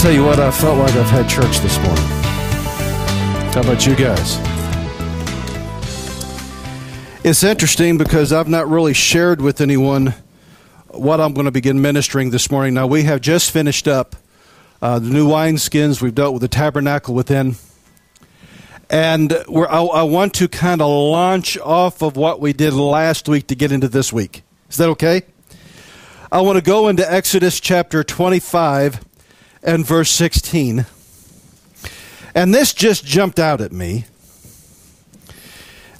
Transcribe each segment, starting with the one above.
tell you what, I felt like I've had church this morning. How about you guys? It's interesting because I've not really shared with anyone what I'm going to begin ministering this morning. Now, we have just finished up the new wineskins. We've dealt with the tabernacle within. And I want to kind of launch off of what we did last week to get into this week. Is that okay? I want to go into Exodus chapter 25 and verse 16. And this just jumped out at me.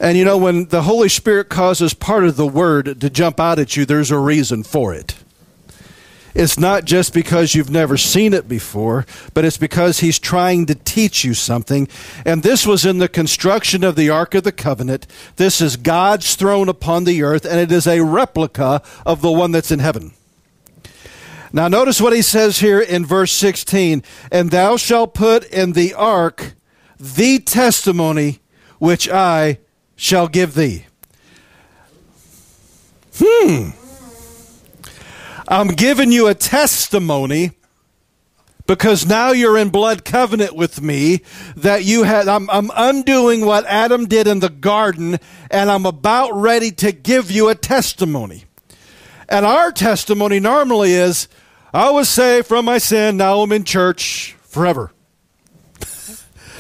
And you know, when the Holy Spirit causes part of the word to jump out at you, there's a reason for it. It's not just because you've never seen it before, but it's because he's trying to teach you something. And this was in the construction of the Ark of the Covenant. This is God's throne upon the earth, and it is a replica of the one that's in heaven. Now notice what he says here in verse 16, "And thou shalt put in the ark the testimony which I shall give thee." I'm giving you a testimony because now you're in blood covenant with me that you had. I'm undoing what Adam did in the garden, and I'm about ready to give you a testimony. And our testimony normally is, I was saved from my sin, now I'm in church forever.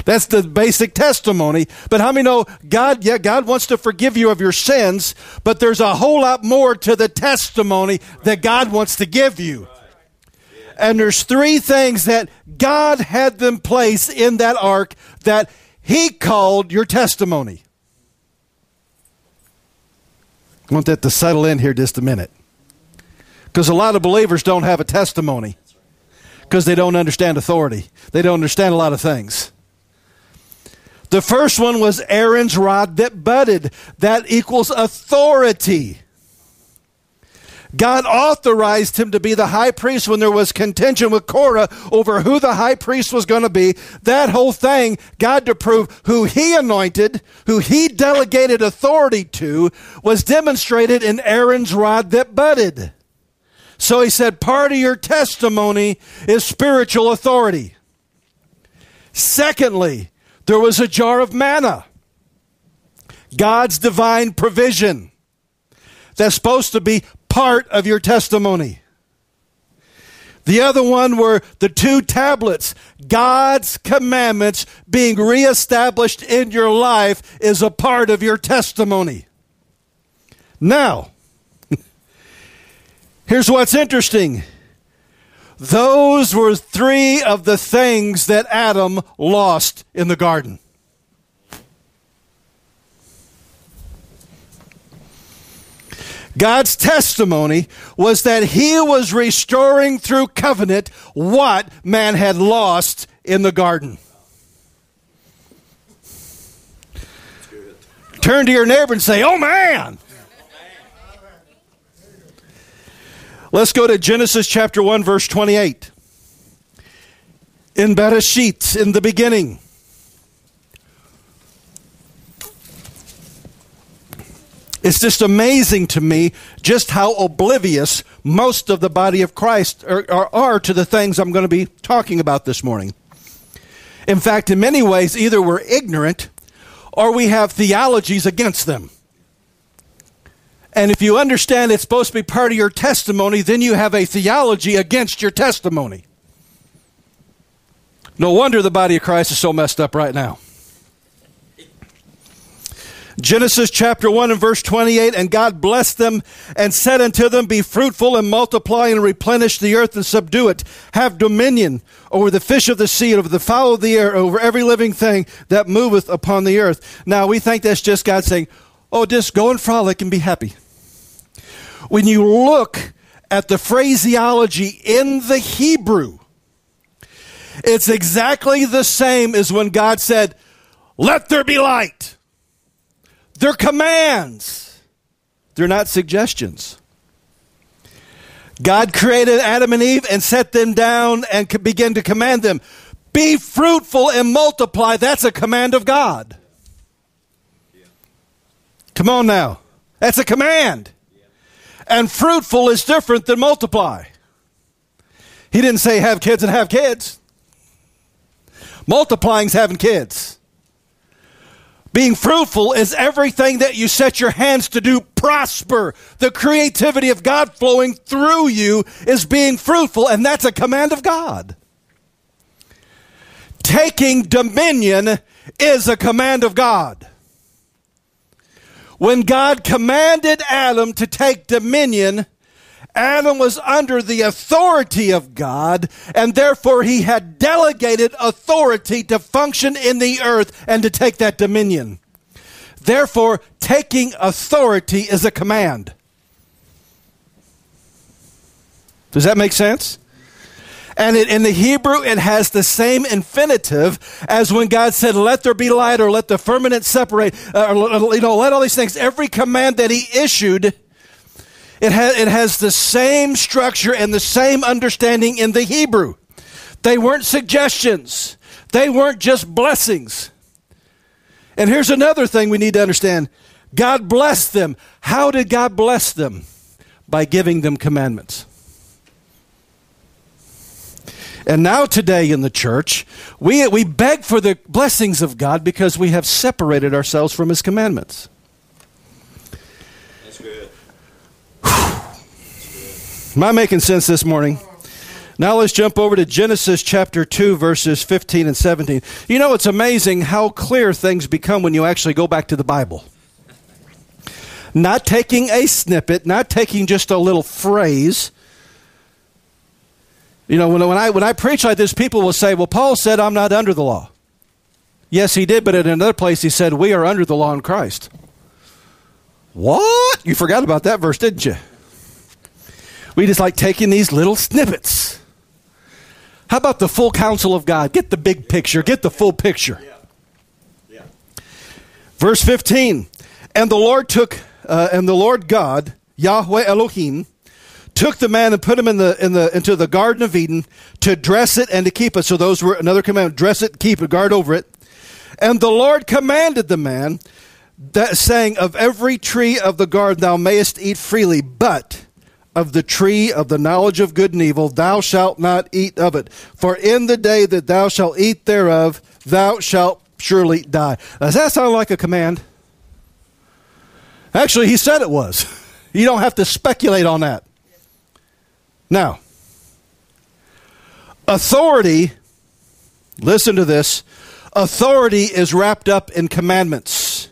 That's the basic testimony. But how many know God? Yeah, God wants to forgive you of your sins, but there's a whole lot more to the testimony that God wants to give you. And there's three things that God had them place in that ark that he called your testimony. I want that to settle in here just a minute. Because a lot of believers don't have a testimony because they don't understand authority. They don't understand a lot of things. The first one was Aaron's rod that budded. That equals authority. God authorized him to be the high priest when there was contention with Korah over who the high priest was going to be. That whole thing, God to prove who he anointed, who he delegated authority to, was demonstrated in Aaron's rod that budded. So he said, part of your testimony is spiritual authority. Secondly, there was a jar of manna, God's divine provision. That's supposed to be part of your testimony. The other one were the two tablets. God's commandments being reestablished in your life is a part of your testimony. Now, here's what's interesting. Those were three of the things that Adam lost in the garden. God's testimony was that he was restoring through covenant what man had lost in the garden. Turn to your neighbor and say, "Oh, man." Let's go to Genesis chapter 1, verse 28. In Bereshit, in the beginning. It's just amazing to me just how oblivious most of the body of Christ are to the things I'm going to be talking about this morning. In fact, in many ways, either we're ignorant or we have theologies against them. And if you understand it's supposed to be part of your testimony, then you have a theology against your testimony. No wonder the body of Christ is so messed up right now. Genesis chapter 1 and verse 28, "And God blessed them and said unto them, Be fruitful and multiply and replenish the earth and subdue it. Have dominion over the fish of the sea and over the fowl of the air, over every living thing that moveth upon the earth." Now we think that's just God saying, "Oh, just go and frolic and be happy." When you look at the phraseology in the Hebrew, it's exactly the same as when God said, "Let there be light." They're commands. They're not suggestions. God created Adam and Eve and set them down and could begin to command them. Be fruitful and multiply. That's a command of God. Come on now. That's a command. And fruitful is different than multiply. He didn't say have kids and have kids. Multiplying's having kids. Being fruitful is everything that you set your hands to do prosper. The creativity of God flowing through you is being fruitful, and that's a command of God. Taking dominion is a command of God. When God commanded Adam to take dominion, Adam was under the authority of God, and therefore he had delegated authority to function in the earth and to take that dominion. Therefore, taking authority is a command. Does that make sense? And in the Hebrew, it has the same infinitive as when God said, let there be light, or let the firmament separate, or, you know, let all these things. Every command that he issued, it has the same structure and the same understanding in the Hebrew. They weren't suggestions. They weren't just blessings. And here's another thing we need to understand. God blessed them. How did God bless them? By giving them commandments. And now today in the church, we beg for the blessings of God because we have separated ourselves from his commandments. That's good. Am I making sense this morning? Now let's jump over to Genesis chapter 2, verses 15 and 17. You know, it's amazing how clear things become when you actually go back to the Bible. Not taking a snippet, not taking just a little phrase. You know, when I preach like this, people will say, well, Paul said, I'm not under the law. Yes, he did, but in another place he said, we are under the law in Christ. What? You forgot about that verse, didn't you? We just like taking these little snippets. How about the full counsel of God? Get the big picture. Get the full picture. Yeah. Verse 15, and the Lord God, Yahweh Elohim, took the man and put him into the Garden of Eden to dress it and to keep it. So those were another commandment: dress it, keep it, guard over it. And the Lord commanded the man, that saying, of every tree of the garden thou mayest eat freely, but of the tree of the knowledge of good and evil thou shalt not eat of it. For in the day that thou shalt eat thereof, thou shalt surely die. Now, does that sound like a command? Actually, he said it was. You don't have to speculate on that. Now, authority, listen to this, authority is wrapped up in commandments.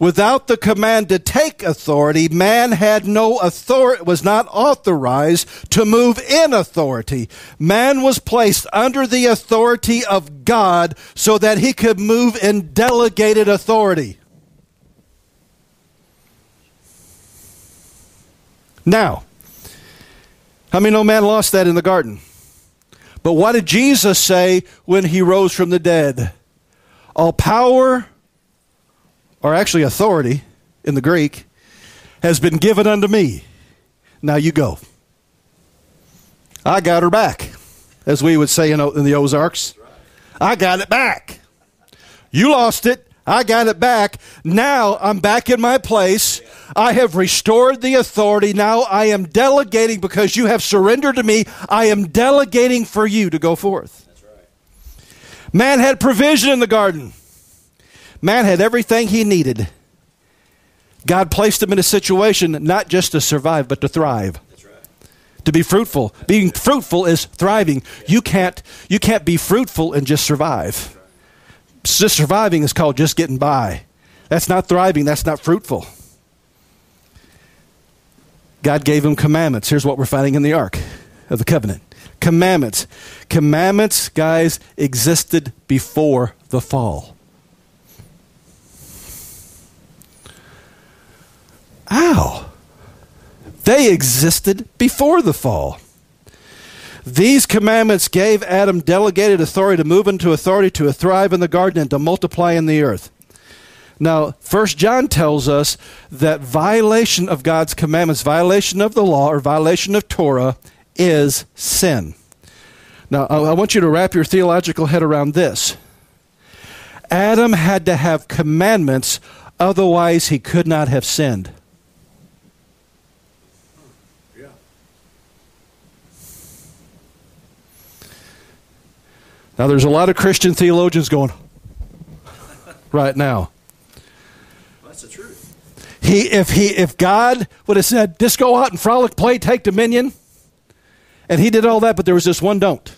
Without the command to take authority, man had no authority, was not authorized to move in authority. Man was placed under the authority of God so that he could move in delegated authority. Now, how many know man lost that in the garden? But what did Jesus say when he rose from the dead? All power, or actually authority in the Greek, has been given unto me. Now you go. I got her back, as we would say in the Ozarks. I got it back. You lost it. I got it back. Now I'm back in my place. I have restored the authority. Now I am delegating because you have surrendered to me. I am delegating for you to go forth. That's right. Man had provision in the garden. Man had everything he needed. God placed him in a situation not just to survive, but to thrive. That's right. To be fruitful. That's Being good. Fruitful is thriving. Yeah. You can't be fruitful and just survive. Right. Just surviving is called just getting by. That's not thriving. That's not fruitful. God gave him commandments. Here's what we're finding in the Ark of the Covenant. Commandments. Commandments, guys, existed before the fall. Ow. They existed before the fall. These commandments gave Adam delegated authority to move into authority, to thrive in the garden, and to multiply in the earth. Now, 1 John tells us that violation of God's commandments, violation of the law, or violation of Torah is sin. Now, I want you to wrap your theological head around this. Adam had to have commandments, otherwise he could not have sinned. Now, there's a lot of Christian theologians going right now. Well, that's the truth. If God would have said, just go out and frolic, play, take dominion, and he did all that, but there was this one don't.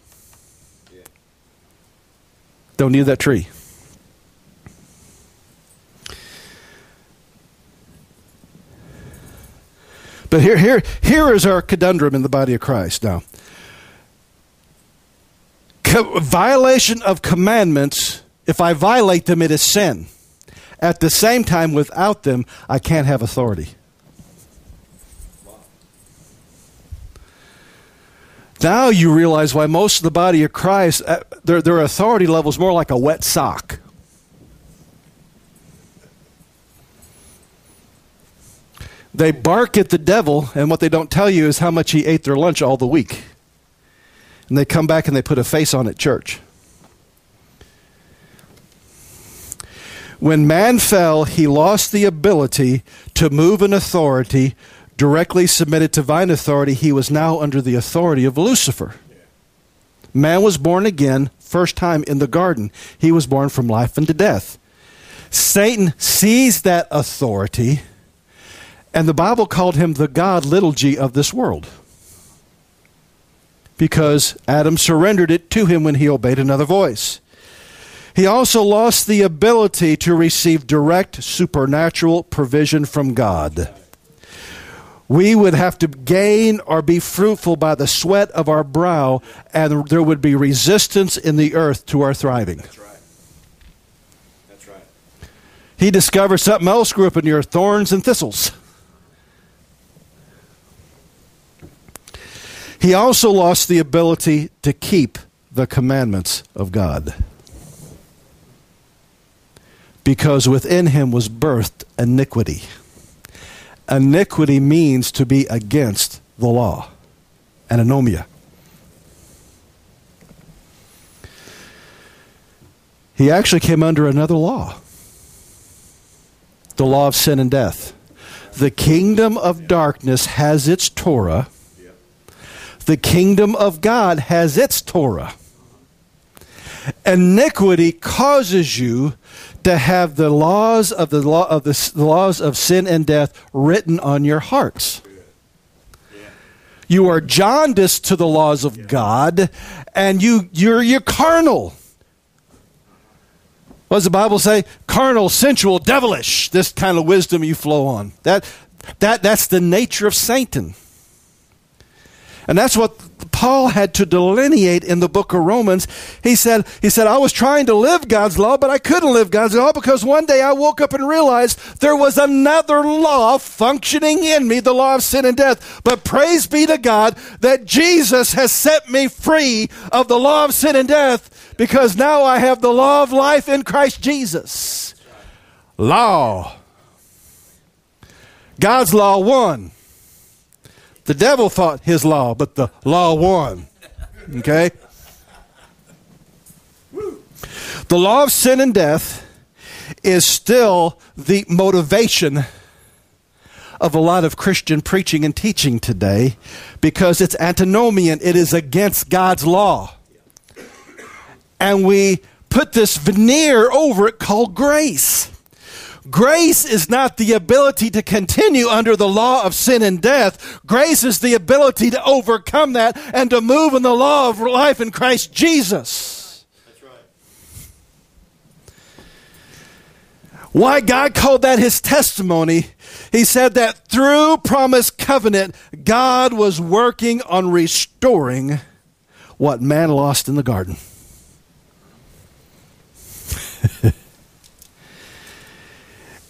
Yeah. Don't eat that tree. But here is our conundrum in the body of Christ now. Violation of commandments, if I violate them, it is sin. At the same time, without them, I can't have authority. Wow. Now you realize why most of the body of Christ, their authority level is more like a wet sock. They bark at the devil, and what they don't tell you is how much he ate their lunch all the week. And they come back and they put a face on it, church. When man fell, he lost the ability to move in authority, directly submitted to divine authority. He was now under the authority of Lucifer. Man was born again, first time in the garden. He was born from life into death. Satan seized that authority. And the Bible called him the god, little g, of this world. Because Adam surrendered it to him when he obeyed another voice. He also lost the ability to receive direct supernatural provision from God. We would have to gain or be fruitful by the sweat of our brow, and there would be resistance in the earth to our thriving. That's right. That's right. He discovered something else grew up in your thorns and thistles. He also lost the ability to keep the commandments of God, because within him was birthed iniquity. Iniquity means to be against the law, anonomia. He actually came under another law, the law of sin and death. The kingdom of darkness has its Torah. The kingdom of God has its Torah. Iniquity causes you to have the laws of the laws of sin and death written on your hearts. You are jaundiced to the laws of God, and you're carnal. What does the Bible say? Carnal, sensual, devilish. This kind of wisdom you flow on. That's the nature of Satan. And that's what Paul had to delineate in the book of Romans. He said, I was trying to live God's law, but I couldn't live God's law because one day I woke up and realized there was another law functioning in me, the law of sin and death. But praise be to God that Jesus has set me free of the law of sin and death, because now I have the law of life in Christ Jesus. Law. God's law won. The devil fought his law, but the law won. Okay? The law of sin and death is still the motivation of a lot of Christian preaching and teaching today, because it's antinomian. It is against God's law. And we put this veneer over it called grace. Grace is not the ability to continue under the law of sin and death. Grace is the ability to overcome that and to move in the law of life in Christ Jesus. That's right. Why God called that his testimony, he said that through promised covenant, God was working on restoring what man lost in the garden.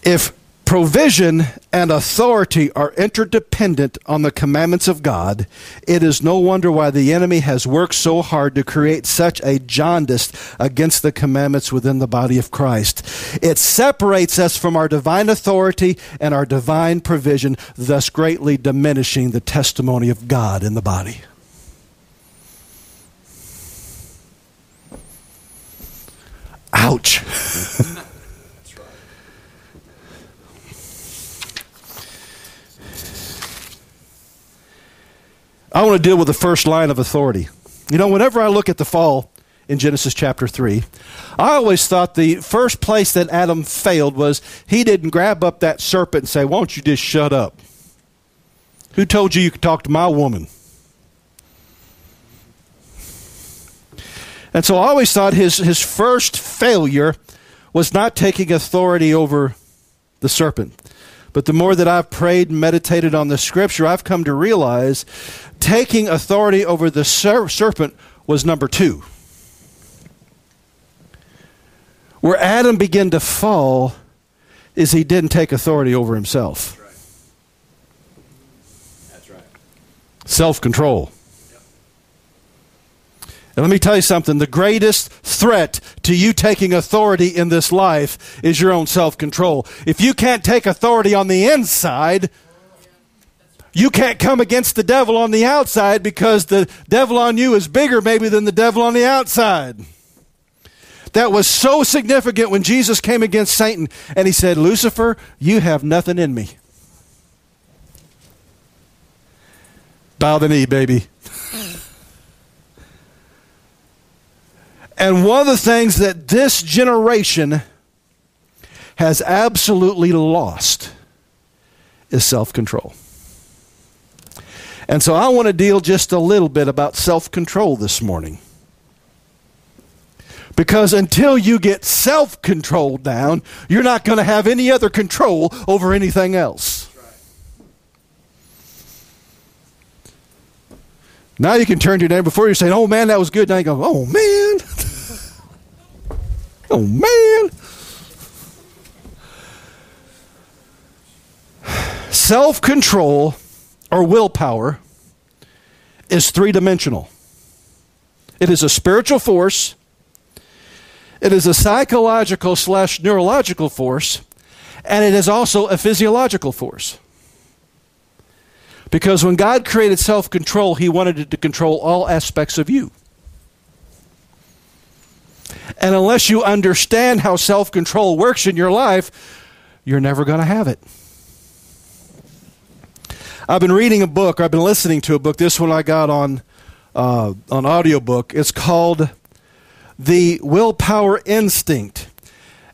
If provision and authority are interdependent on the commandments of God, it is no wonder why the enemy has worked so hard to create such a jaundice against the commandments within the body of Christ. It separates us from our divine authority and our divine provision, thus greatly diminishing the testimony of God in the body. Ouch. I want to deal with the first line of authority. You know, whenever I look at the fall in Genesis chapter 3. I always thought the first place that Adam failed was he didn't grab up that serpent and say, won't you just shut up? Who told you you could talk to my woman? And so I always thought his first failure was not taking authority over the serpent. But the more that I've prayed and meditated on the scripture, I've come to realize taking authority over the serpent was number two. Where Adam began to fall is he didn't take authority over himself. That's right. Self-control. Yep. And let me tell you something. The greatest threat to you taking authority in this life is your own self-control. If you can't take authority on the inside, you can't come against the devil on the outside because the devil on you is bigger maybe than the devil on the outside. That was so significant when Jesus came against Satan and he said, Lucifer, you have nothing in me. Bow the knee, baby. And one of the things that this generation has absolutely lost is self-control. And so I want to deal just a little bit about self-control this morning. Because until you get self-control down, you're not going to have any other control over anything else. Right. Now you can turn to your neighbor. Before you're saying, oh man, that was good. Now you go, oh man. Oh man. Self-control or willpower is three-dimensional. It is a spiritual force. It is a psychological / neurological force, and it is also a physiological force. Because when God created self-control, he wanted it to control all aspects of you. And unless you understand how self-control works in your life, you're never going to have it. I've been reading a book. I've been listening to a book. This one I got on audiobook. It's called The Willpower Instinct,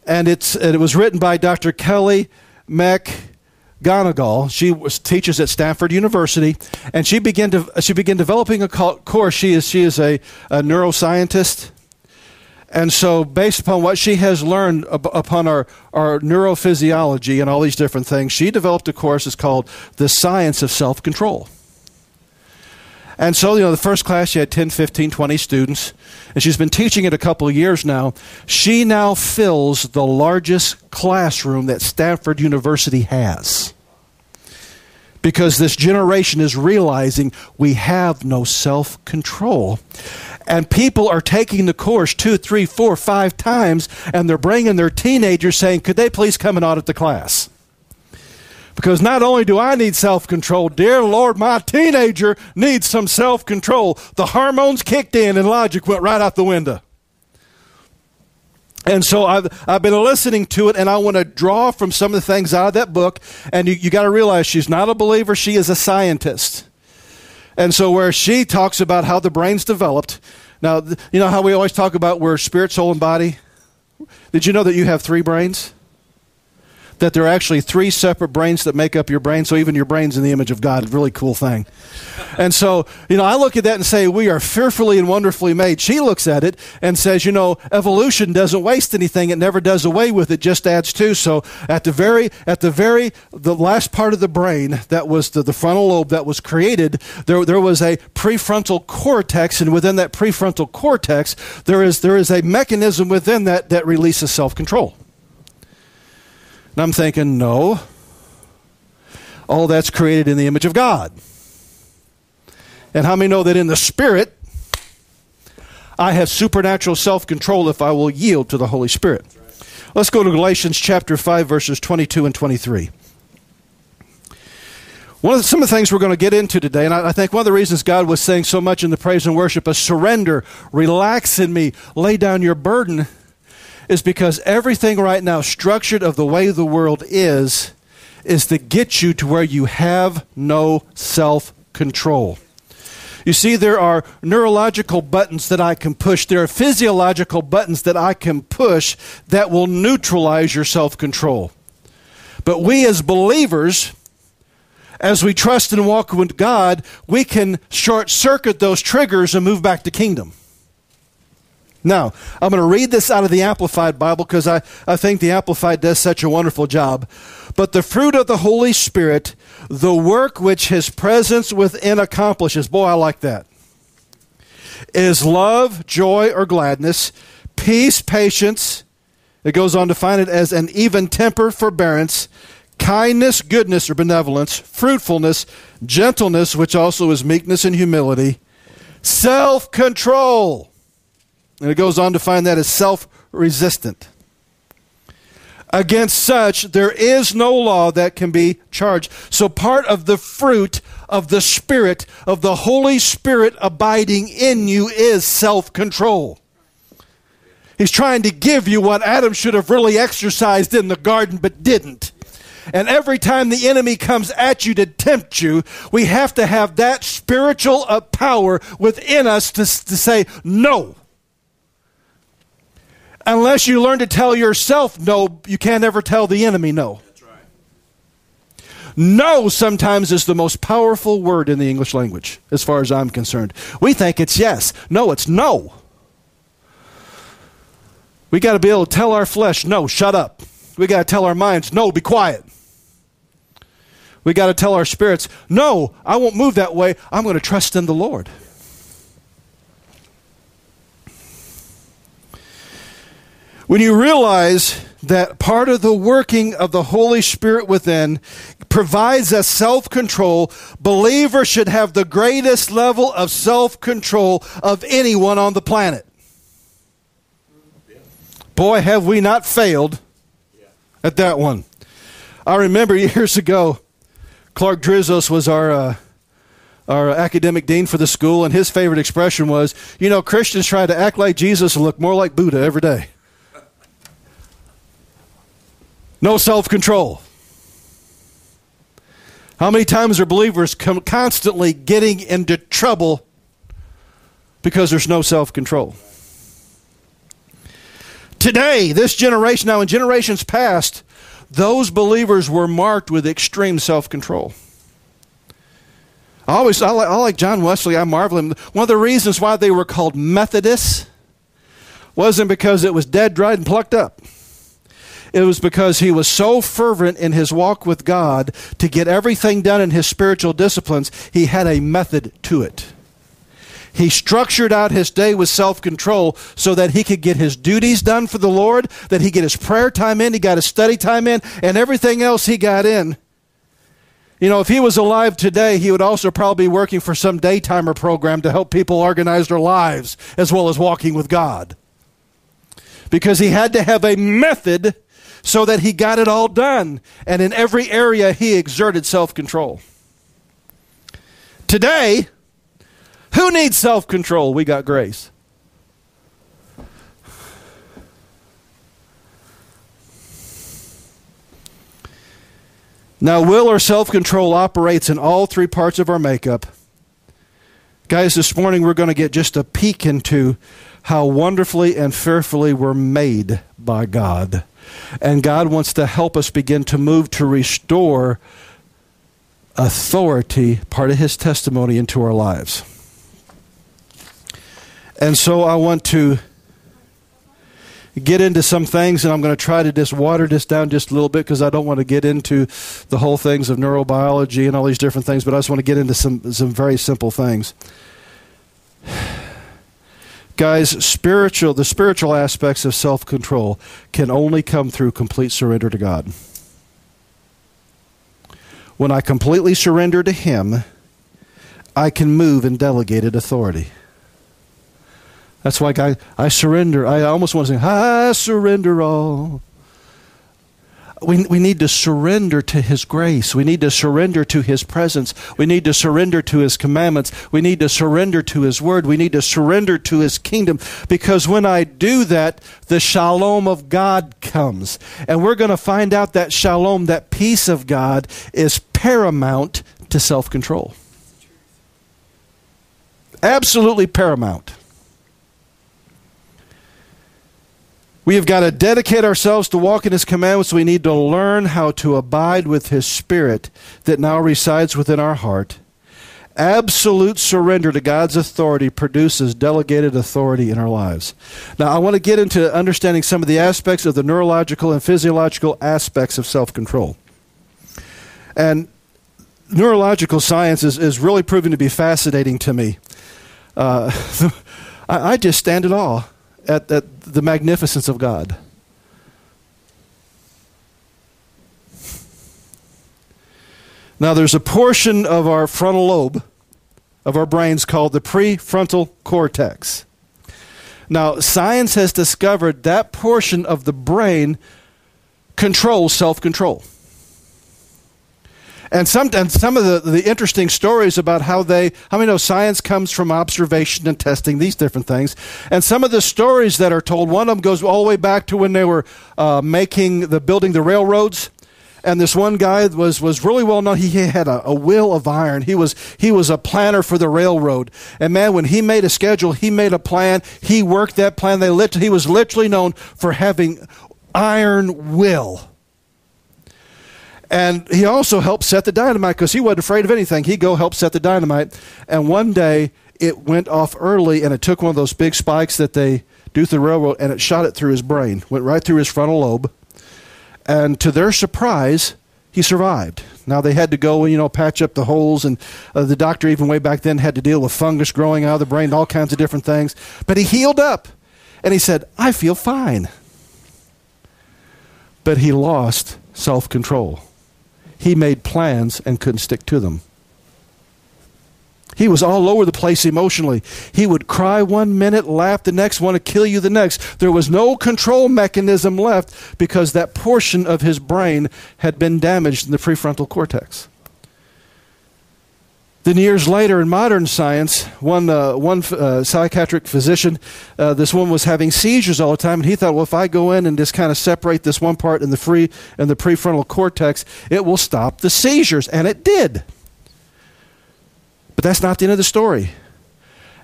and it was written by Dr. Kelly McGonagal. She teaches at Stanford University, and she began developing a course. She is a neuroscientist, and so based upon what she has learned upon our neurophysiology and all these different things, she developed a course that's called The Science of Self-Control. And so, you know, the first class, she had 10, 15, 20 students, and she's been teaching it a couple of years now. She now fills the largest classroom that Stanford University has because this generation is realizing we have no self-control. And people are taking the course 2, 3, 4, 5 times, and they're bringing their teenagers saying, could they please come and audit the class? Because not only do I need self-control, dear Lord, my teenager needs some self-control. The hormones kicked in and logic went right out the window. And so I've been listening to it, and I want to draw from some of the things out of that book. And you got to realize she's not a believer. She is a scientist. And so where she talks about how the brain's developed. Now, you know how we always talk about we're spirit, soul, and body? Did you know that you have 3 brains? That there are actually 3 separate brains that make up your brain, so even your brain's in the image of God. Really cool thing. And so, you know, I look at that and say, we are fearfully and wonderfully made. She looks at it and says, you know, evolution doesn't waste anything. It never does away with it, just adds to. So the last part of the brain, that was the frontal lobe that was created, there was a prefrontal cortex, and within that prefrontal cortex, there is a mechanism within that releases self-control. And I'm thinking, no, all that's created in the image of God. And how many know that in the Spirit, I have supernatural self-control if I will yield to the Holy Spirit? Right. Let's go to Galatians chapter 5, verses 22 and 23. Some of the things we're going to get into today, and I think one of the reasons God was saying so much in the praise and worship is surrender, relax in me, lay down your burden, is because everything right now structured of the way the world is to get you to where you have no self-control. You see, there are neurological buttons that I can push. There are physiological buttons that I can push that will neutralize your self-control. But we as believers, as we trust and walk with God, we can short-circuit those triggers and move back to kingdom. Now, I'm going to read this out of the Amplified Bible because I think the Amplified does such a wonderful job. But the fruit of the Holy Spirit, the work which His presence within accomplishes, boy, I like that, is love, joy, or gladness, peace, patience. It goes on to define it as an even temper, forbearance, kindness, goodness, or benevolence, fruitfulness, gentleness, which also is meekness and humility, self-control. And it goes on to find that as self-resistant. Against such, there is no law that can be charged. So part of the fruit of the Spirit, of the Holy Spirit abiding in you, is self-control. He's trying to give you what Adam should have really exercised in the garden but didn't. And every time the enemy comes at you to tempt you, we have to have that spiritual power within us to say no. Unless you learn to tell yourself no, you can't ever tell the enemy no. That's right. No sometimes is the most powerful word in the English language, as far as I'm concerned. We think it's yes. No, it's no. We got to be able to tell our flesh, no, shut up. We got to tell our minds, no, be quiet. We got to tell our spirits, no, I won't move that way. I'm going to trust in the Lord. When you realize that part of the working of the Holy Spirit within provides us self-control, believers should have the greatest level of self-control of anyone on the planet. Boy, have we not failed at that one. I remember years ago, Clark Drizos was our academic dean for the school, and his favorite expression was, you know, Christians try to act like Jesus and look more like Buddha every day. No self-control. How many times are believers constantly getting into trouble because there's no self-control? Today, this generation, now in generations past, those believers were marked with extreme self-control. I like John Wesley. I marvel at him. One of the reasons why they were called Methodists wasn't because it was dead, dried, and plucked up. It was because he was so fervent in his walk with God to get everything done in his spiritual disciplines, he had a method to it. He structured out his day with self-control so that he could get his duties done for the Lord, that he get his prayer time in, he got his study time in, and everything else he got in. You know, if he was alive today, he would also probably be working for some daytimer program to help people organize their lives as well as walking with God. Because he had to have a method so that he got it all done. And in every area, he exerted self-control. Today, who needs self-control? We got grace. Now, will or self-control operates in all three parts of our makeup. Guys, this morning we're going to get just a peek into how wonderfully and fearfully we're made by God. And God wants to help us begin to move to restore authority, part of His testimony, into our lives. And so I want to get into some things, and I'm going to try to just water this down just a little bit because I don't want to get into the whole things of neurobiology and all these different things, but I just want to get into some very simple things. Guys, the spiritual aspects of self-control can only come through complete surrender to God. When I completely surrender to Him, I can move in delegated authority. That's why I surrender. I almost want to say, I surrender all. We need to surrender to His grace. We need to surrender to His presence. We need to surrender to His commandments. We need to surrender to His word. We need to surrender to His kingdom. Because when I do that, the shalom of God comes. And we're going to find out that shalom, that peace of God, is paramount to self-control. Absolutely paramount. We have got to dedicate ourselves to walk in His commandments. We need to learn how to abide with His Spirit that now resides within our heart. Absolute surrender to God's authority produces delegated authority in our lives. Now, I want to get into understanding some of the aspects of the neurological and physiological aspects of self-control. And neurological science is really proving to be fascinating to me. I just stand in awe at the magnificence of God. Now, there's a portion of our frontal lobe of our brains called the prefrontal cortex. Now, science has discovered that portion of the brain controls self-control. And some of the interesting stories about how we know science comes from observation and testing, these different things. And some of the stories that are told, one of them goes all the way back to when they were building the railroads. And this one guy was really well known. He had a will of iron. He was a planner for the railroad. And man, when he made a schedule, he made a plan. He worked that plan. He was literally known for having iron will. And he also helped set the dynamite because he wasn't afraid of anything. He'd go help set the dynamite. And one day it went off early, and it took one of those big spikes that they do through the railroad, and it shot it through his brain, went right through his frontal lobe. And to their surprise, he survived. Now, they had to go and, patch up the holes, and the doctor even way back then had to deal with fungus growing out of the brain and all kinds of different things. But he healed up, and he said, "I feel fine." But he lost self-control. He made plans and couldn't stick to them. He was all over the place emotionally. He would cry one minute, laugh the next, want to kill you the next. There was no control mechanism left because that portion of his brain had been damaged in the prefrontal cortex. Then years later, in modern science, one psychiatric physician, this woman was having seizures all the time, and he thought, well, if I go in and just kind of separate this one part in the prefrontal cortex, it will stop the seizures, and it did. But that's not the end of the story.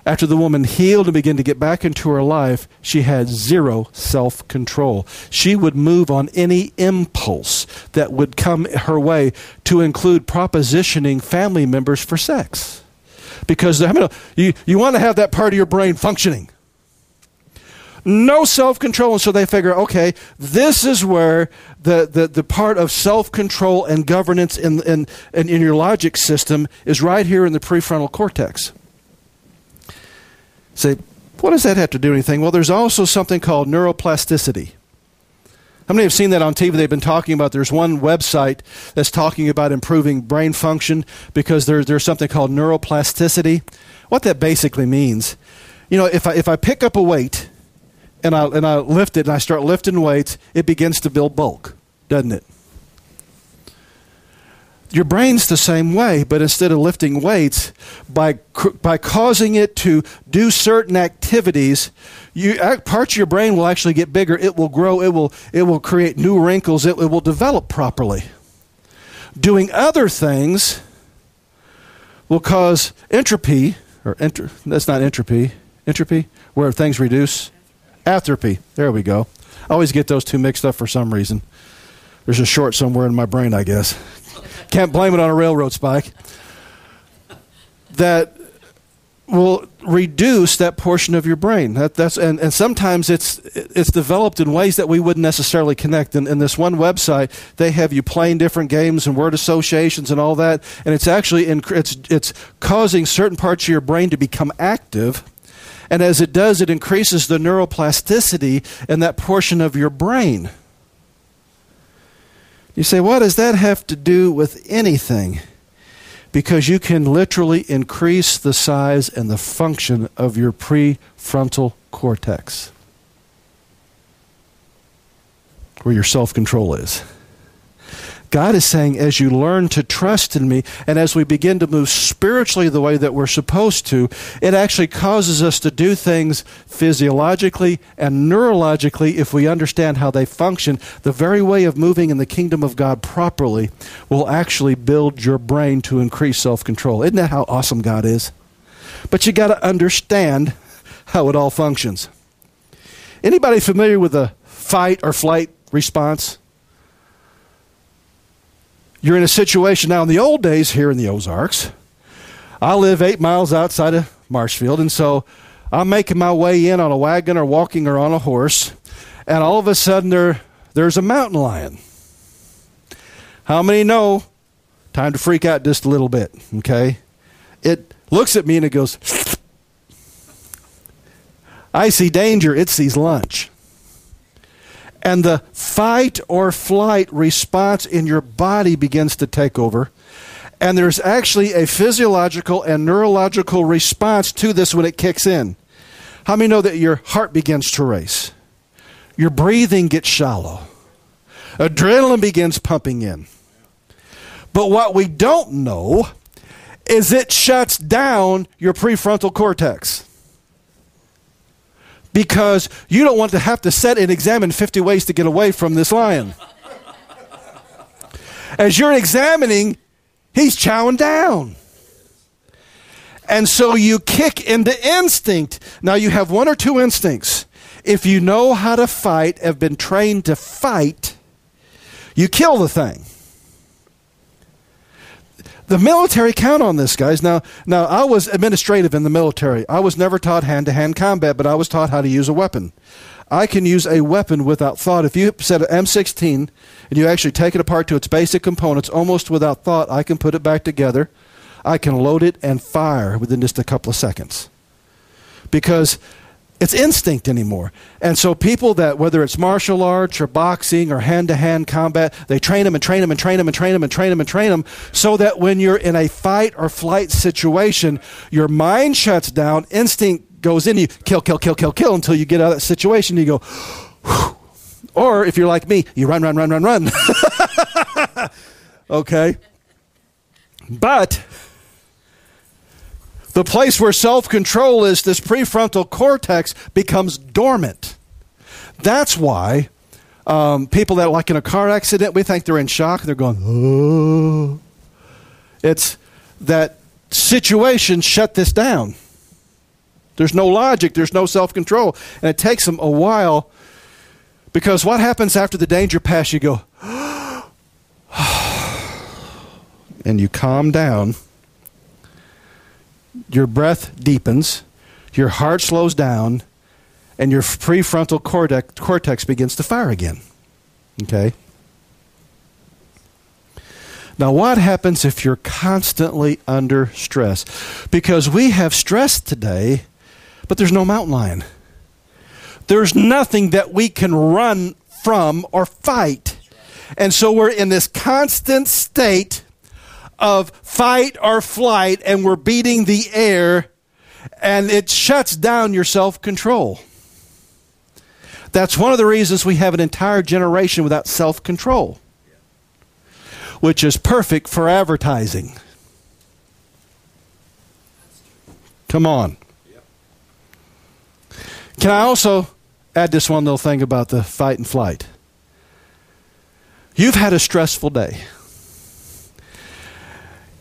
After the woman healed and began to get back into her life, she had zero self-control. She would move on any impulse that would come her way, to include propositioning family members for sex. Because you want to have that part of your brain functioning. No self-control. And so they figure, okay, this is where the part of self-control and governance in your logic system is, right here in the prefrontal cortex. Say, what does that have to do with anything? Well, there's also something called neuroplasticity. How many have seen that on TV? They've been talking about, there's one website that's talking about improving brain function because there's something called neuroplasticity. What that basically means, if I pick up a weight and I lift it and I start lifting weights, it begins to build bulk, doesn't it? Your brain's the same way, but instead of lifting weights, by causing it to do certain activities, parts of your brain will actually get bigger. It will grow. It will create new wrinkles. It will develop properly. Doing other things will cause entropy, that's not entropy. Entropy, where things reduce. Atrophy. There we go. I always get those two mixed up for some reason. There's a short somewhere in my brain, I guess. Can't blame it on a railroad spike. That will reduce that portion of your brain. And sometimes it's developed in ways that we wouldn't necessarily connect. In this one website, they have you playing different games and word associations and all that, and it's actually it's causing certain parts of your brain to become active. And as it does, it increases the neuroplasticity in that portion of your brain. You say, what does that have to do with anything? Because you can literally increase the size and the function of your prefrontal cortex, where your self-control is. God is saying, as you learn to trust in me, and as we begin to move spiritually the way that we're supposed to, it actually causes us to do things physiologically and neurologically, if we understand how they function. The very way of moving in the kingdom of God properly will actually build your brain to increase self-control. Isn't that how awesome God is? But you got to understand how it all functions. Anybody familiar with the fight or flight response? You're in a situation now in the old days here in the Ozarks. I live 8 miles outside of Marshfield, and so I'm making my way in on a wagon or walking or on a horse, and all of a sudden there's a mountain lion. How many know? Time to freak out just a little bit, okay? It looks at me and it goes, I see danger, it sees lunch. And the fight or flight response in your body begins to take over. And there's actually a physiological and neurological response to this when it kicks in. How many know that your heart begins to race? Your breathing gets shallow. Adrenaline begins pumping in. But what we don't know is it shuts down your prefrontal cortex. Because you don't want to have to set and examine 50 ways to get away from this lion. As you're examining, he's chowing down. And so you kick into instinct. Now you have one or two instincts. If you know how to fight, have been trained to fight, you kill the thing. The military count on this, guys. Now, I was administrative in the military. I was never taught hand-to-hand combat, but I was taught how to use a weapon. I can use a weapon without thought. If you set an M-16 and you actually take it apart to its basic components, almost without thought, I can put it back together. I can load it and fire within just a couple of seconds. Because it's instinct anymore. And so people that, whether it's martial arts or boxing or hand-to-hand combat, they train them so that when you're in a fight or flight situation, your mind shuts down, instinct goes in, you kill until you get out of that situation, you go, whew. Or if you're like me, you run. Okay? But the place where self-control is, this prefrontal cortex becomes dormant. That's why people that are like in a car accident, we think they're in shock. They're going, oh. It's that situation shut this down. There's no logic. There's no self-control. And it takes them a while because what happens after the danger pass, you go, and you calm down. Your breath deepens, your heart slows down, and your prefrontal cortex begins to fire again. Okay? Now, what happens if you're constantly under stress? Because we have stress today, but there's no mountain lion. There's nothing that we can run from or fight. And so we're in this constant state of fight or flight, and we're beating the air, and it shuts down your self-control. That's one of the reasons we have an entire generation without self-control, which is perfect for advertising. Come on. Can I also add this one little thing about the fight and flight? You've had a stressful day.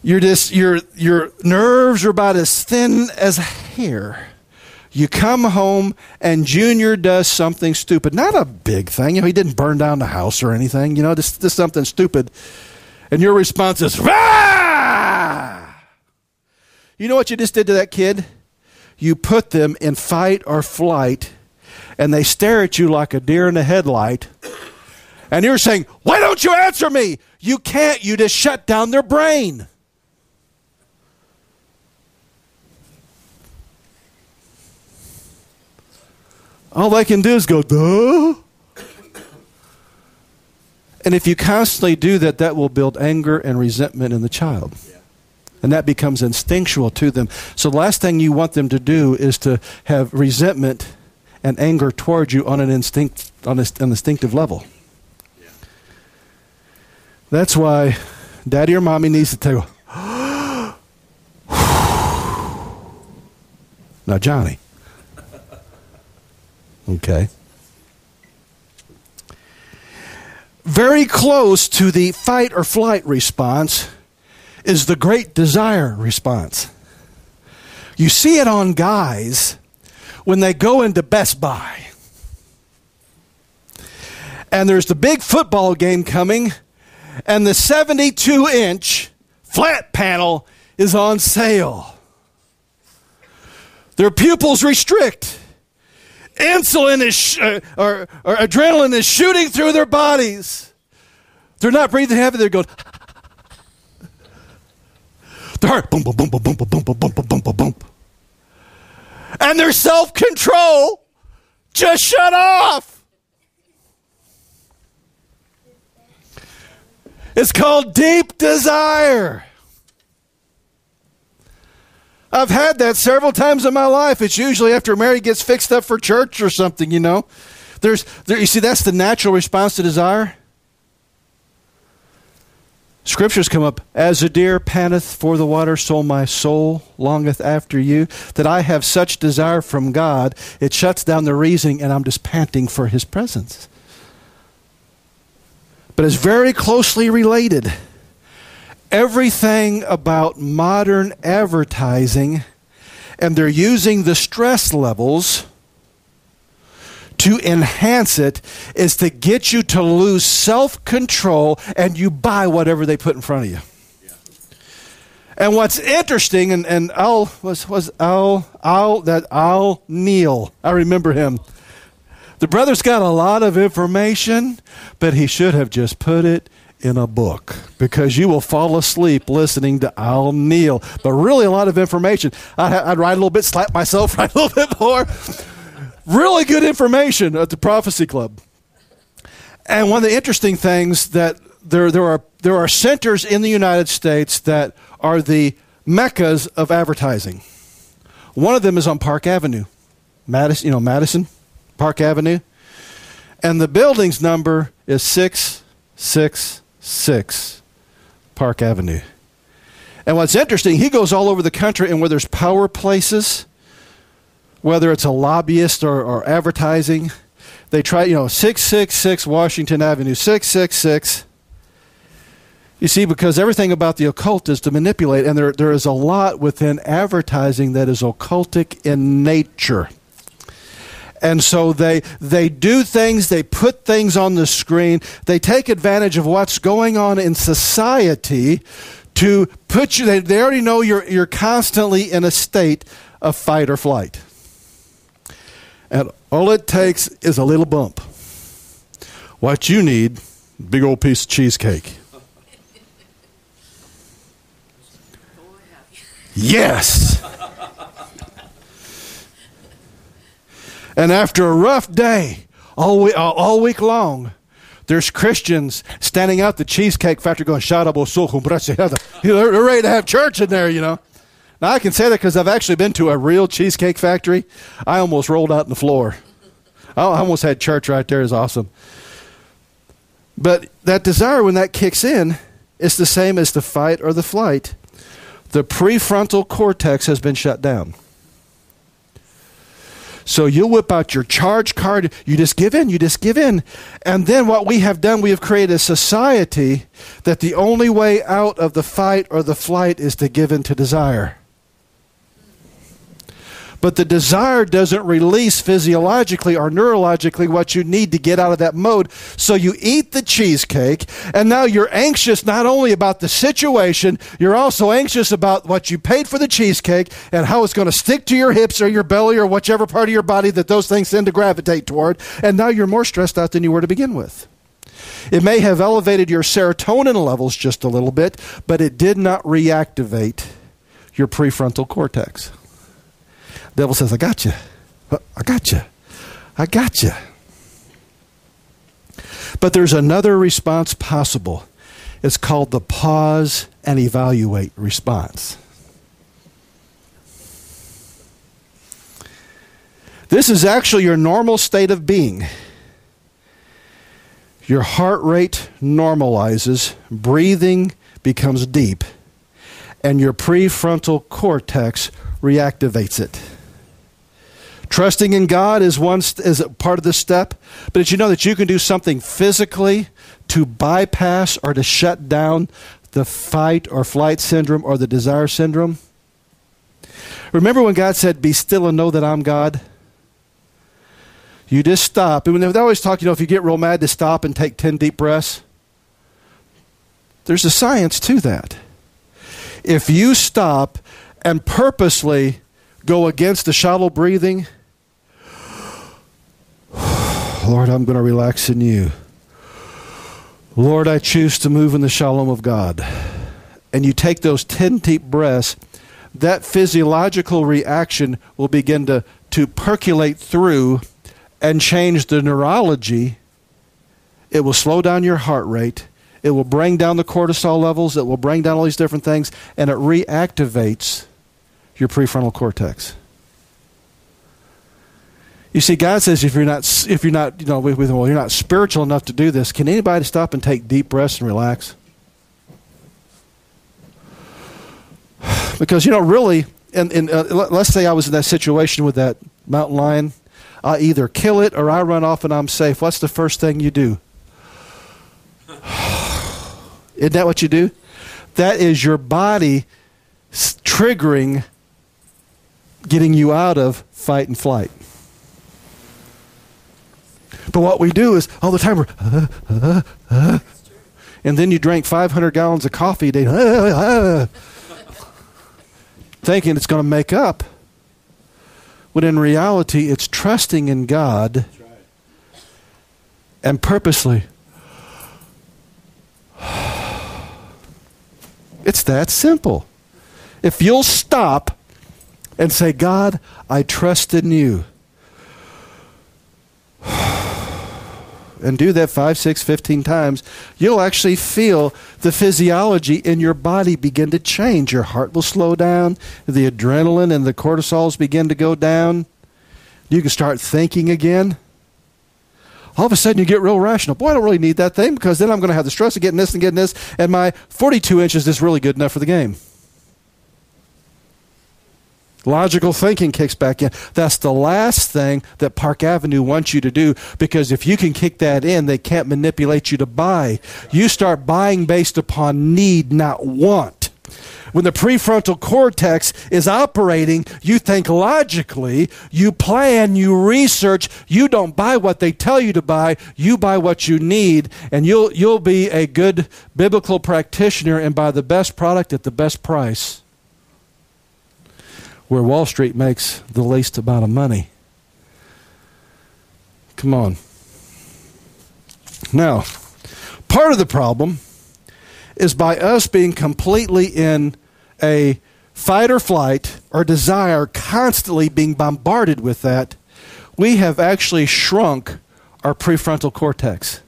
Your nerves are about as thin as a hair. You come home and Junior does something stupid. Not a big thing. You know, he didn't burn down the house or anything. You know, just something stupid. And your response is, "Rah!" You know what you just did to that kid? You put them in fight or flight, and they stare at you like a deer in the headlight. And you're saying, "Why don't you answer me?" You can't. You just shut down their brain. All they can do is go, duh. And if you constantly do that, that will build anger and resentment in the child. Yeah. And that becomes instinctual to them. So the last thing you want them to do is to have resentment and anger towards you on an instinctive level. Yeah. That's why daddy or mommy needs to tell you, now, Johnny. Okay. Very close to the fight or flight response is the great desire response. You see it on guys when they go into Best Buy. And there's the big football game coming, and the 72-inch flat panel is on sale. Their pupils restrict. Insulin is or adrenaline is shooting through their bodies. They're not breathing heavy. They're going. Their heart boom, boom, boom, boom, boom, boom, boom, boom, boom, boom, boom, and their self-control just shut off. It's called deep desire. I've had that several times in my life. It's usually after Mary gets fixed up for church or something, you know. You see, that's the natural response to desire. Scriptures come up, as a deer panteth for the water, so my soul longeth after you. That I have such desire from God, it shuts down the reasoning, and I'm just panting for his presence. But it's very closely related. Everything about modern advertising, and they're using the stress levels to enhance it, is to get you to lose self-control, and you buy whatever they put in front of you. Yeah. And what's interesting, and Al Neal, I remember him. The brother's got a lot of information, but he should have just put it in a book, because you will fall asleep listening to Al Neal. But really a lot of information. I'd write a little bit, slap myself, write a little bit more. Really good information at the Prophecy Club. And one of the interesting things that there are centers in the United States that are the meccas of advertising. One of them is on Park Avenue. Madison, Park Avenue. And the building's number is 666 Park Avenue. And what's interesting, he goes all over the country, and where there's power places, whether it's a lobbyist or advertising, they try, 666 Washington Avenue, 666. You see, because everything about the occult is to manipulate, and there is a lot within advertising that is occultic in nature. And so they do things, they put things on the screen, they take advantage of what's going on in society to put you, they already know you're constantly in a state of fight or flight. And all it takes is a little bump. What you need, big old piece of cheesecake. Yes! And after a rough day, all week long, there's Christians standing out the Cheesecake Factory going, they're ready to have church in there, Now, I can say that because I've actually been to a real Cheesecake Factory. I almost rolled out on the floor. I almost had church right there. It was awesome. But that desire, when that kicks in, it's the same as the fight or the flight. The prefrontal cortex has been shut down. So you'll whip out your charge card. You just give in. And then what we have done, we have created a society that the only way out of the fight or the flight is to give in to desire. But the desire doesn't release physiologically or neurologically what you need to get out of that mode. So you eat the cheesecake, and now you're anxious not only about the situation, you're also anxious about what you paid for the cheesecake and how it's going to stick to your hips or your belly or whichever part of your body that those things tend to gravitate toward. And now you're more stressed out than you were to begin with. It may have elevated your serotonin levels just a little bit, but it did not reactivate your prefrontal cortex. Devil says, I got you. But there's another response possible. It's called the pause and evaluate response. This is actually your normal state of being. Your heart rate normalizes, breathing becomes deep, and your prefrontal cortex reactivates it. Trusting in God is part of the step, but did you know that you can do something physically to bypass or to shut down the fight or flight syndrome or the desire syndrome? Remember when God said, be still and know that I'm God? You just stop. And they always talk, you know, if you get real mad, to stop and take 10 deep breaths. There's a science to that. If you stop and purposely go against the shallow breathing, Lord, I'm going to relax in you. Lord, I choose to move in the shalom of God. And you take those 10 deep breaths, that physiological reaction will begin to percolate through and change the neurology. It will slow down your heart rate. It will bring down the cortisol levels. It will bring down all these different things, and it reactivates your prefrontal cortex. You see, God says, if you're not, you know, well, you're not spiritual enough to do this. Can anybody stop and take deep breaths and relax? Because, you know, really, and let's say I was in that situation with that mountain lion. I either kill it or I run off and I'm safe. What's the first thing you do? Isn't that what you do? That is your body triggering, getting you out of fight and flight. But what we do is all the time we're, and then you drink 500 gallons of coffee a day, thinking it's going to make up. When in reality, it's trusting in God and purposely. It's that simple. If you'll stop and say, God, I trust in you. And do that 5, 6, 15 times, you'll actually feel the physiology in your body begin to change. Your heart will slow down. The adrenaline and the cortisols begin to go down. You can start thinking again. All of a sudden, you get real rational. Boy, I don't really need that thing, because then I'm going to have the stress of getting this and getting this, and my 42 inches is really good enough for the game. Logical thinking kicks back in. That's the last thing that Park Avenue wants you to do, because if you can kick that in, they can't manipulate you to buy. You start buying based upon need, not want. When the prefrontal cortex is operating, you think logically, you plan, you research, you don't buy what they tell you buy what you need, and you'll be a good biblical practitioner and buy the best product at the best price, where Wall Street makes the least amount of money. Come on. Now, part of the problem is by us being completely in a fight or flight or desire, constantly being bombarded with that, we have actually shrunk our prefrontal cortex.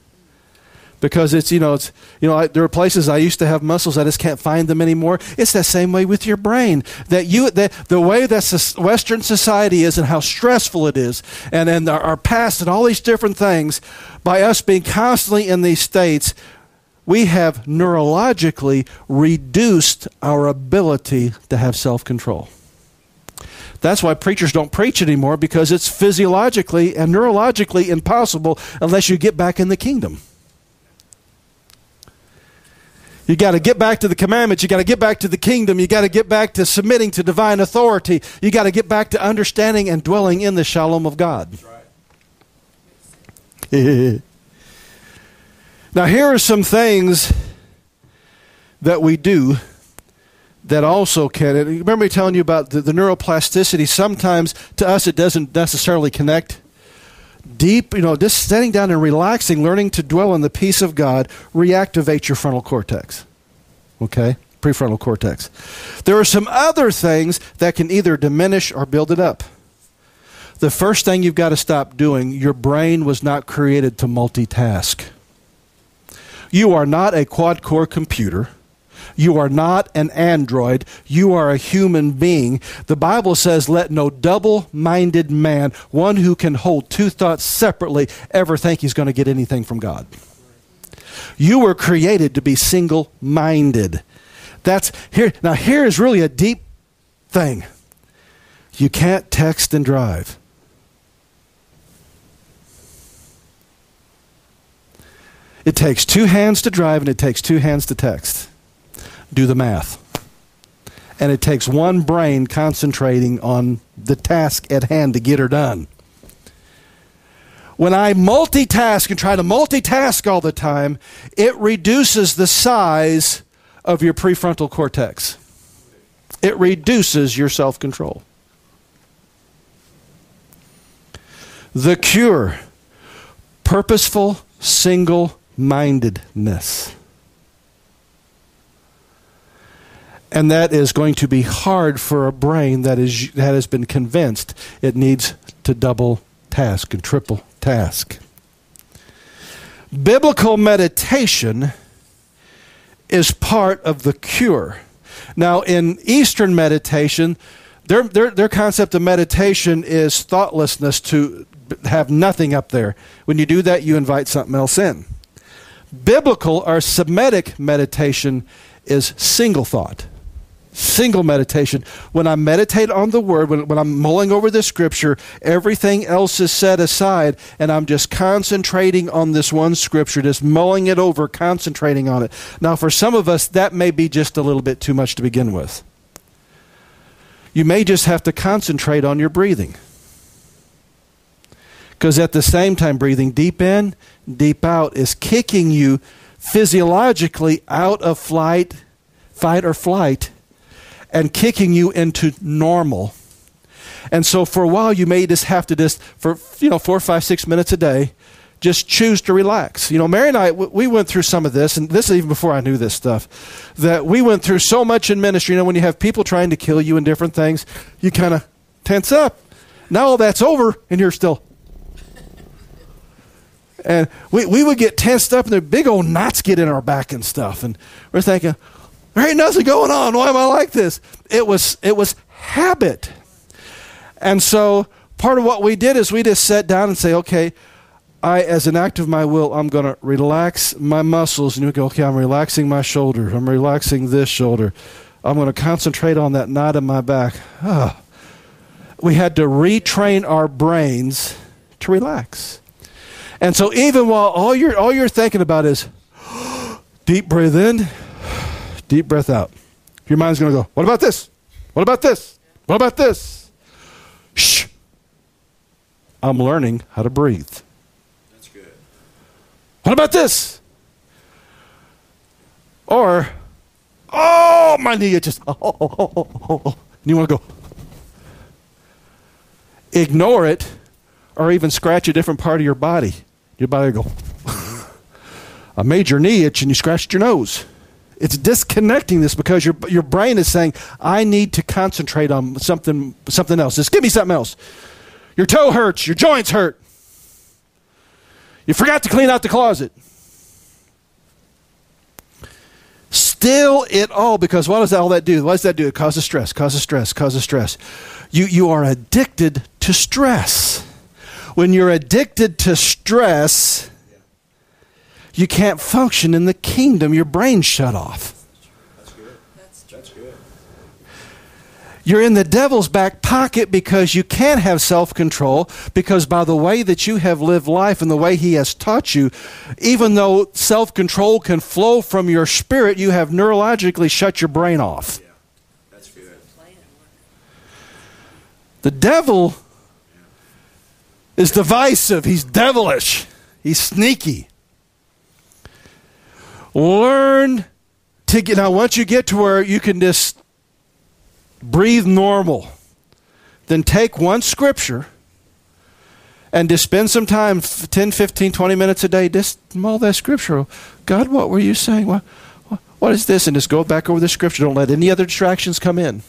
Because there are places I used to have muscles, I just can't find them anymore. It's that same way with your brain. The way that Western society is and how stressful it is, and our past and all these different things, by us being constantly in these states, we have neurologically reduced our ability to have self-control. That's why preachers don't preach anymore, because it's physiologically and neurologically impossible unless you get back in the kingdom. You got to get back to the commandments. You got to get back to the kingdom. You got to get back to submitting to divine authority. You got to get back to understanding and dwelling in the shalom of God. That's right. Now, here are some things that we do that also can. Remember me telling you about the neuroplasticity. Sometimes to us, it doesn't necessarily connect. Deep, just standing down and relaxing, learning to dwell in the peace of God, reactivates your frontal cortex. Okay? Prefrontal cortex. There are some other things that can either diminish or build it up. The first thing you've got to stop doing, your brain was not created to multitask. You are not a quad-core computer. You are not an android. You are a human being. The Bible says, let no double-minded man, one who can hold two thoughts separately, ever think he's going to get anything from God. You were created to be single-minded. That's here. Now, here is really a deep thing. You can't text and drive. It takes two hands to drive, and it takes two hands to text. Do the math. and it takes one brain concentrating on the task at hand to get her done. When I multitask and try to multitask all the time, it reduces the size of your prefrontal cortex. It reduces your self-control. The cure, purposeful single-mindedness. And that is going to be hard for a brain that has been convinced it needs to double task and triple task. Biblical meditation is part of the cure. Now, in Eastern meditation, their concept of meditation is thoughtlessness, to have nothing up there. When you do that, you invite something else in. Biblical or Semitic meditation is single thought, single meditation. When I meditate on the Word, when I'm mulling over the Scripture, everything else is set aside, and I'm just concentrating on this one Scripture, just mulling it over, concentrating on it. Now, for some of us, that may be just a little bit too much to begin with. You may just have to concentrate on your breathing. Because at the same time, breathing deep in, deep out is kicking you physiologically out of fight or flight, and kicking you into normal. And so for a while, you may just have to just, for 4, 5, 6 minutes a day, just choose to relax. You know, Mary and I, we went through some of this, and this is even before I knew this stuff, that we went through so much in ministry. You know, when you have people trying to kill you and different things, you kind of tense up. Now all that's over, and you're still... And we would get tensed up, and the big old knots get in our back and stuff. And we're thinking, there ain't nothing going on. Why am I like this? It was habit. And so part of what we did is we just sat down and say, okay, I, as an act of my will, I'm going to relax my muscles. And you go, okay, I'm relaxing my shoulder. I'm relaxing this shoulder. I'm going to concentrate on that knot in my back. Oh. We had to retrain our brains to relax. And so even while all you're thinking about is deep breath in, deep breath out, your mind's going to go, what about this? What about this? What about this? Shh. I'm learning how to breathe. That's good. What about this? Or, oh, my knee, it just, oh. And you want to go. Ignore it. Or even scratch a different part of your body. Your body will go, I made your knee itch and you scratched your nose. It's disconnecting this because your brain is saying, I need to concentrate on something else. Just give me something else. Your toe hurts. Your joints hurt. You forgot to clean out the closet. Still it all, because what does all that do? What does that do? It causes stress, causes stress, causes stress. You are addicted to stress. When you're addicted to stress, you can't function in the kingdom. Your brain's shut off. That's good. That's good. You're in the devil's back pocket because you can't have self-control, because by the way that you have lived life and the way he has taught you, even though self-control can flow from your spirit, you have neurologically shut your brain off. Yeah. That's good. The devil... is divisive. He's devilish. He's sneaky. Learn to get, now once you get to where you can just breathe normal, then take one scripture and just spend some time, 10, 15, 20 minutes a day, just mull that scripture. God, what were you saying? What is this? And just go back over the scripture. Don't let any other distractions come in.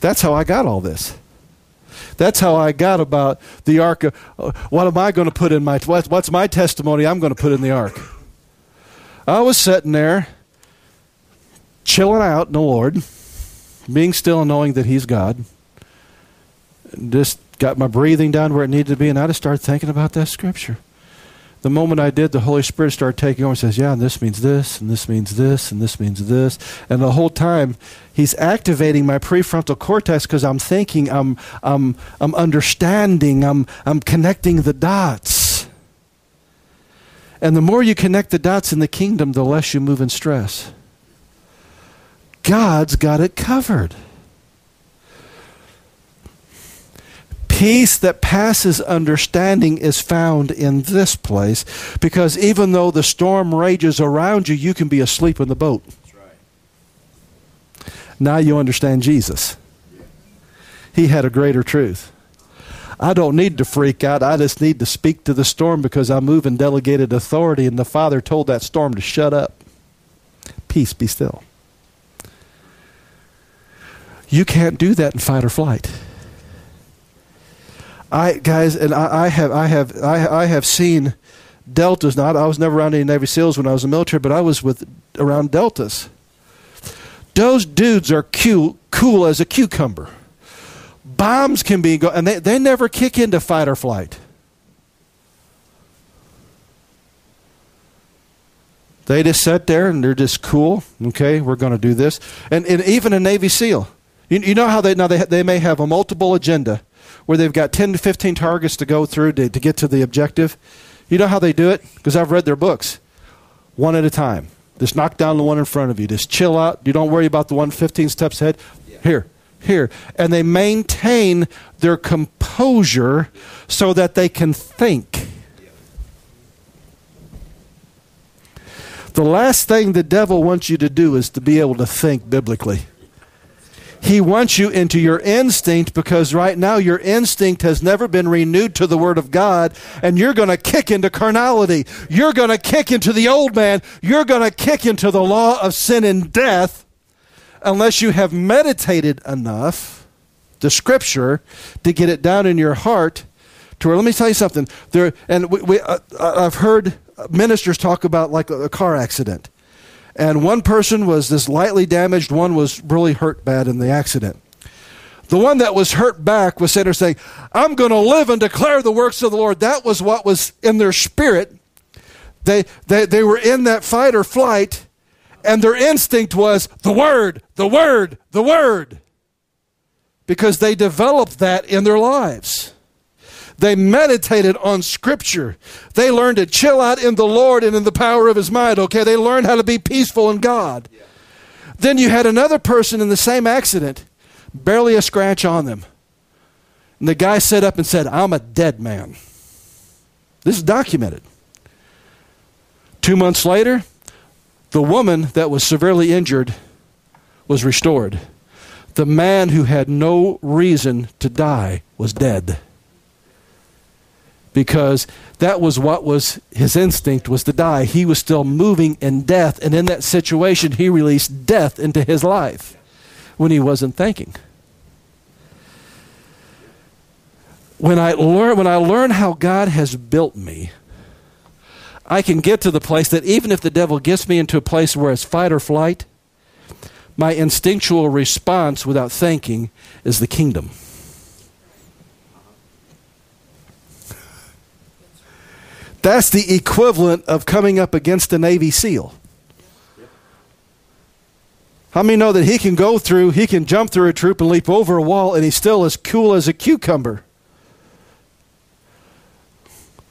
That's how I got all this. That's how I got about the ark. What am I going to put in my, what's my testimony I'm going to put in the ark? I was sitting there, chilling out in the Lord, being still and knowing that he's God. Just got my breathing down where it needed to be, and I just started thinking about that scripture. The moment I did, the Holy Spirit started taking over and says, yeah, and this means this, and this means this, and this means this. And the whole time, he's activating my prefrontal cortex because I'm thinking, I'm understanding, I'm connecting the dots. And the more you connect the dots in the kingdom, the less you move in stress. God's got it covered. Peace that passes understanding is found in this place, because even though the storm rages around you, you can be asleep in the boat. That's right. Now you understand Jesus. Yeah. He had a greater truth. I don't need to freak out. I just need to speak to the storm, because I move in delegated authority, and the Father told that storm to shut up. Peace, be still. You can't do that in fight or flight. I have seen deltas. Now, I was never around any Navy SEALs when I was in the military, but I was around deltas. Those dudes are cool as a cucumber. Bombs can be, and they never kick into fight or flight. They just sit there and they're just cool. Okay, we're going to do this. And even a Navy SEAL, you know how they may have a multiple agenda where they've got 10 to 15 targets to go through to get to the objective. You know how they do it? Because I've read their books. One at a time. Just knock down the one in front of you. Just chill out. You don't worry about the one 15 steps ahead. Here. And they maintain their composure so that they can think. The last thing the devil wants you to do is to be able to think biblically. He wants you into your instinct, because right now your instinct has never been renewed to the Word of God, and you're going to kick into carnality. You're going to kick into the old man. You're going to kick into the law of sin and death, unless you have meditated enough the Scripture to get it down in your heart. To where, let me tell you something. I've heard ministers talk about like a car accident, and one person was this lightly damaged, one was really hurt bad in the accident. The one that was hurt back was sitting there saying, I'm going to live and declare the works of the Lord. That was what was in their spirit. They were in that fight or flight, and their instinct was the Word, the Word, the Word, because they developed that in their lives. They meditated on Scripture. They learned to chill out in the Lord and in the power of His might, okay? They learned how to be peaceful in God. Yeah. Then you had another person in the same accident, barely a scratch on them. And the guy sat up and said, I'm a dead man. This is documented. 2 months later, the woman that was severely injured was restored. The man who had no reason to die was dead. Because that was what was his instinct, was to die. He was still moving in death, and in that situation, he released death into his life when he wasn't thinking. When I learn how God has built me, I can get to the place that even if the devil gets me into a place where it's fight or flight, my instinctual response without thinking is the kingdom. That's the equivalent of coming up against a Navy SEAL. How many know that he can go through, he can jump through a troop and leap over a wall, and he's still as cool as a cucumber?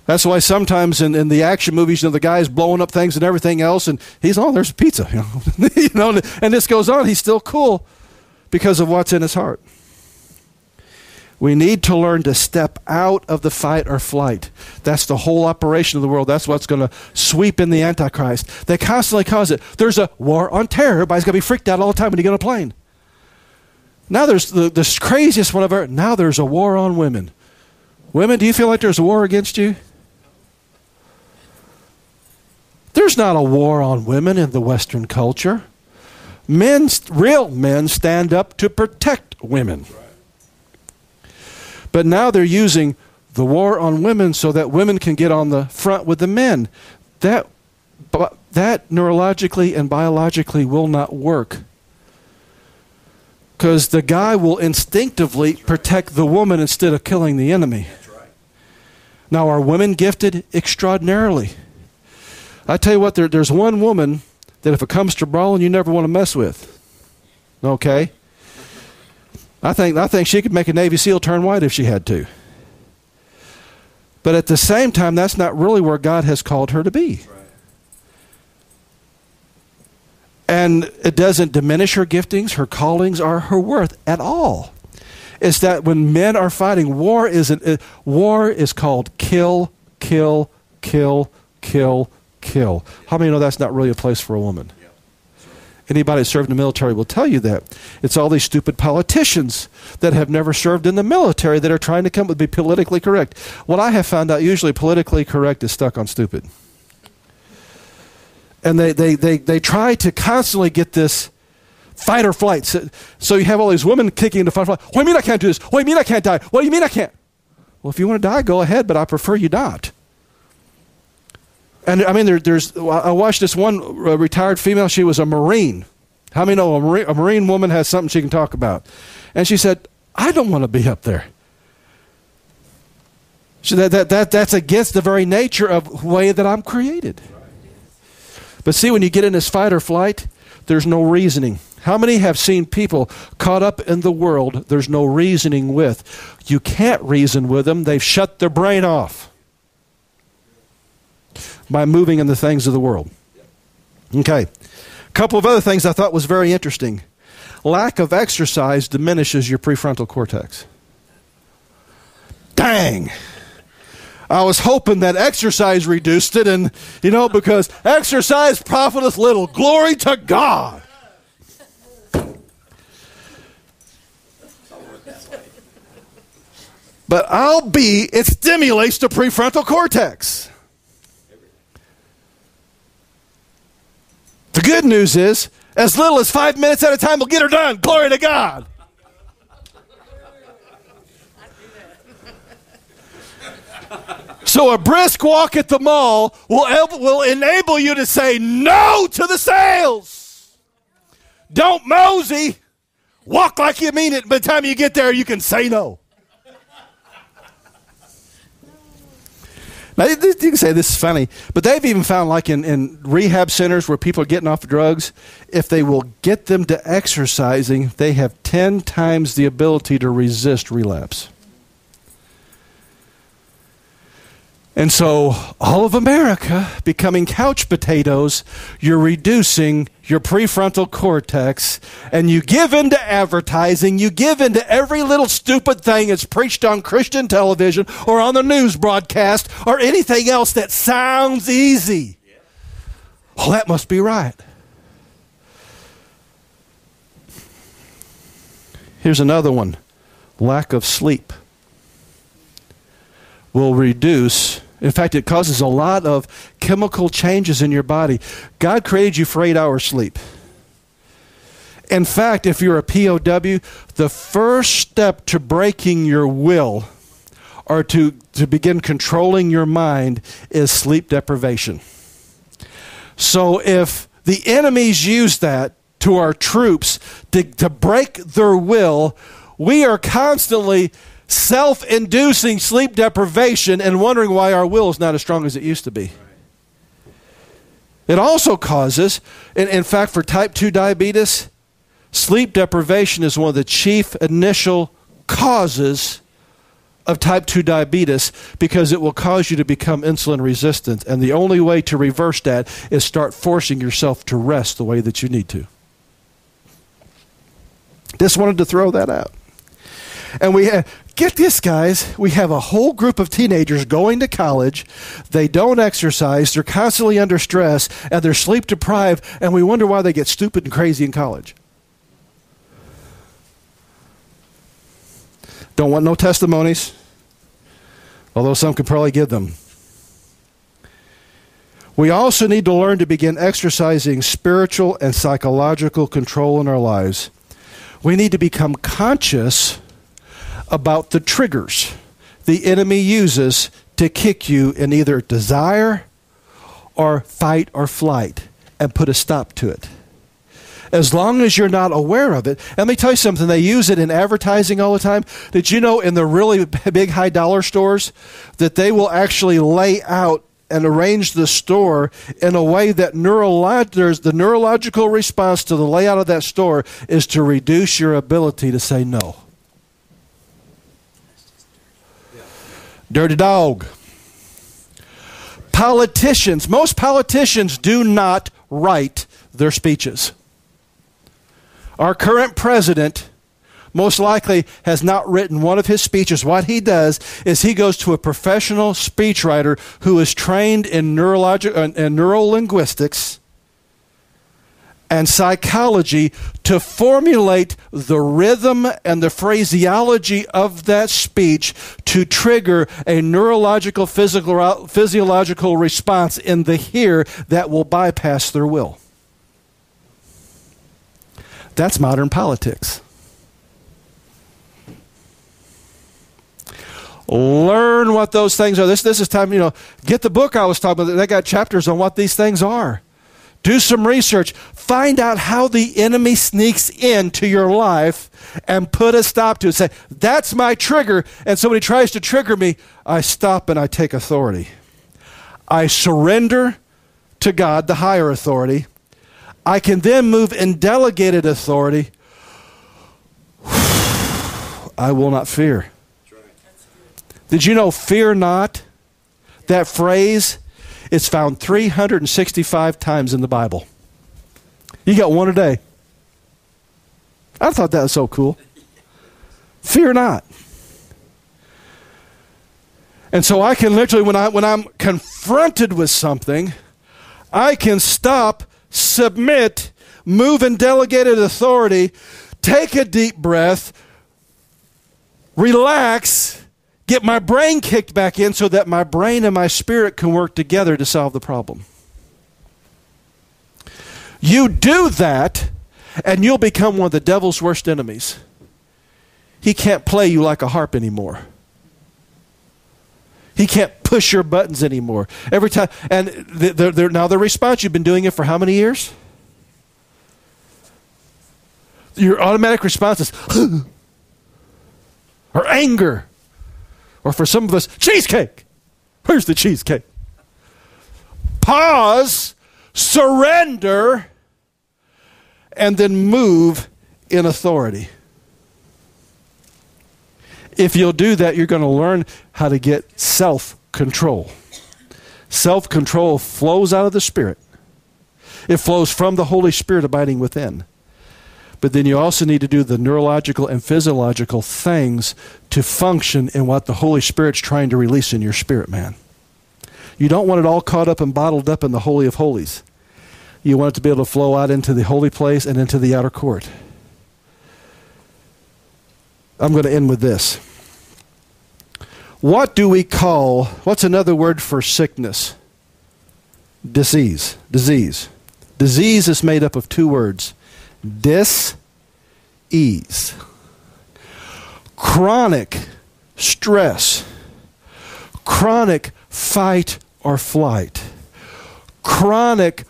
That's why sometimes in the action movies, the guy's blowing up things and everything else, and he's, oh, there's a pizza, and this goes on. He's still cool because of what's in his heart. We need to learn to step out of the fight or flight. That's the whole operation of the world. That's what's going to sweep in the Antichrist. They constantly cause it. There's a war on terror. Everybody's going to be freaked out all the time when you get on a plane. Now there's the craziest one ever. Now there's a war on women. Women, do you feel like there's a war against you? There's not a war on women in the Western culture. Men, real men, stand up to protect women. But now they're using the war on women so that women can get on the front with the men. That neurologically and biologically will not work, because the guy will instinctively protect the woman instead of killing the enemy. Now, are women gifted? Extraordinarily. I tell you what, there's one woman that if it comes to brawling, you never want to mess with. Okay? I think she could make a Navy SEAL turn white if she had to. But at the same time, that's not really where God has called her to be. Right. And it doesn't diminish her giftings, her callings, or her worth at all. It's that when men are fighting, war is called kill, kill, kill, kill, kill. How many know that's not really a place for a woman? Anybody that served in the military will tell you that. It's all these stupid politicians that have never served in the military that are trying to come up with be politically correct. What I have found out, usually politically correct is stuck on stupid. And they try to constantly get this fight or flight. So you have all these women kicking into fight or flight. What do you mean I can't do this? What do you mean I can't die? What do you mean I can't? Well, if you want to die, go ahead, but I prefer you not. And I mean, I watched this one retired female. She was a Marine. How many know a Marine woman has something she can talk about? And she said, I don't want to be up there. So that's against the very nature of the way that I'm created. But see, when you get in this fight or flight, there's no reasoning. How many have seen people caught up in the world there's no reasoning with? You can't reason with them. They've shut their brain off by moving in the things of the world. Okay. A couple of other things I thought was very interesting. Lack of exercise diminishes your prefrontal cortex. Dang! I was hoping that exercise reduced it, and, you know, because exercise profiteth little. Glory to God! But I'll be, it stimulates the prefrontal cortex. The good news is, as little as 5 minutes at a time will get her done. Glory to God. So a brisk walk at the mall will enable you to say no to the sales. Don't mosey. Walk like you mean it. By the time you get there, you can say no. Now, you can say this is funny, but they've even found, like in rehab centers where people are getting off drugs, if they will get them to exercising, they have 10 times the ability to resist relapse. And so all of America becoming couch potatoes, you're reducing your prefrontal cortex, and you give in to advertising, you give in to every little stupid thing that's preached on Christian television or on the news broadcast or anything else that sounds easy. Well, that must be right. Here's another one. Lack of sleep will reduce. In fact, it causes a lot of chemical changes in your body. God created you for 8 hours sleep. In fact, if you're a POW, the first step to breaking your will or to begin controlling your mind is sleep deprivation. So if the enemies use that to our troops to break their will, we are constantly self-inducing sleep deprivation and wondering why our will is not as strong as it used to be. It also causes, in fact, for type 2 diabetes, sleep deprivation is one of the chief initial causes of type 2 diabetes because it will cause you to become insulin resistant. And the only way to reverse that is start forcing yourself to rest the way that you need to. Just wanted to throw that out. And we have, get this, guys, we have a whole group of teenagers going to college. They don't exercise. They're constantly under stress, and they're sleep deprived, and we wonder why they get stupid and crazy in college. Don't want no testimonies, although some could probably give them. We also need to learn to begin exercising spiritual and psychological control in our lives. We need to become conscious about the triggers the enemy uses to kick you in either desire or fight or flight and put a stop to it. As long as you're not aware of it, and let me tell you something, they use it in advertising all the time. Did you know in the really big high dollar stores that they will actually lay out and arrange the store in a way that the neurological response to the layout of that store is to reduce your ability to say no? Dirty dog. Politicians. Most politicians do not write their speeches. Our current president most likely has not written one of his speeches. What he does is he goes to a professional speechwriter who is trained in neurolinguistics and psychology to formulate the rhythm and the phraseology of that speech to trigger a neurological, physiological response in the hearer that will bypass their will. That's modern politics. Learn what those things are. This is time, you know, get the book I was talking about. They got chapters on what these things are. Do some research. Find out how the enemy sneaks into your life and put a stop to it. Say, that's my trigger, and somebody tries to trigger me. I stop and I take authority. I surrender to God, the higher authority. I can then move in delegated authority. I will not fear. Did you know fear not? That phrase is found 365 times in the Bible. You got one a day. I thought that was so cool. Fear not. And so I can literally, when I'm confronted with something, I can stop, submit, move in delegated authority, take a deep breath, relax, get my brain kicked back in so that my brain and my spirit can work together to solve the problem. You do that, and you'll become one of the devil's worst enemies. He can't play you like a harp anymore. He can't push your buttons anymore. Every time, and now the response, you've been doing it for how many years? Your automatic response is, or anger. Or for some of us, cheesecake. Where's the cheesecake? Pause, surrender, and then move in authority. If you'll do that, you're going to learn how to get self-control. Self-control flows out of the Spirit. It flows from the Holy Spirit abiding within. But then you also need to do the neurological and physiological things to function in what the Holy Spirit's trying to release in your spirit, man. You don't want it all caught up and bottled up in the Holy of Holies. You want it to be able to flow out into the holy place and into the outer court. I'm going to end with this. What's another word for sickness? Disease. Disease. Disease is made up of two words. Dis-ease. Chronic stress. Chronic fight or flight. Chronic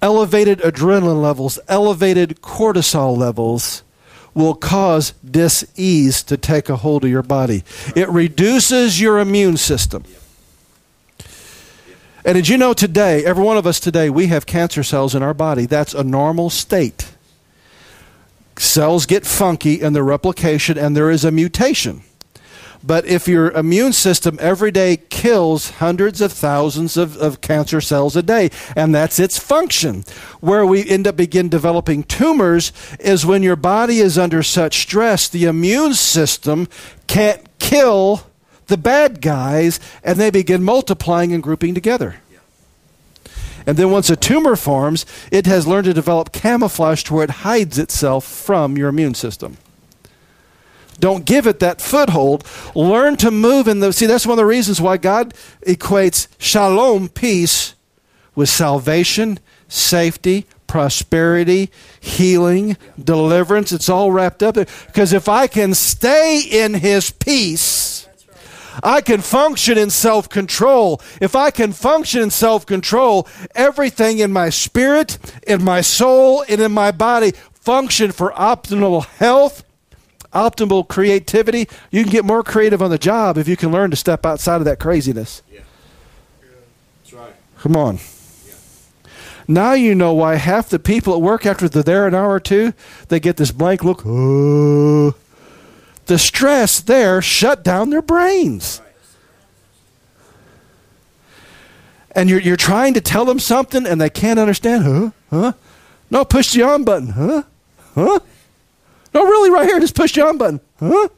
elevated adrenaline levels, elevated cortisol levels will cause dis-ease to take a hold of your body. It reduces your immune system. And did you know today, every one of us today, we have cancer cells in our body. That's a normal state. Cells get funky in their replication, and there is a mutation. But if your immune system every day kills hundreds of thousands of cancer cells a day, and that's its function, where we begin developing tumors is when your body is under such stress, the immune system can't kill the bad guys, and they begin multiplying and grouping together. And then once a tumor forms, it has learned to develop camouflage to where it hides itself from your immune system. Don't give it that foothold. Learn to move in the... See, that's one of the reasons why God equates shalom, peace, with salvation, safety, prosperity, healing, deliverance. It's all wrapped up there. Because if I can stay in His peace... I can function in self-control. If I can function in self-control, everything in my spirit, in my soul, and in my body function for optimal health, optimal creativity. You can get more creative on the job if you can learn to step outside of that craziness. Yeah. That's right. Come on. Yeah. Now you know why half the people at work, after they're there an hour or two, they get this blank look. Oh. The stress there shut down their brains. And you're trying to tell them something and they can't understand. Huh? Huh? No, push the on button. Huh? Huh? No, really, right here, just push the on button. Huh?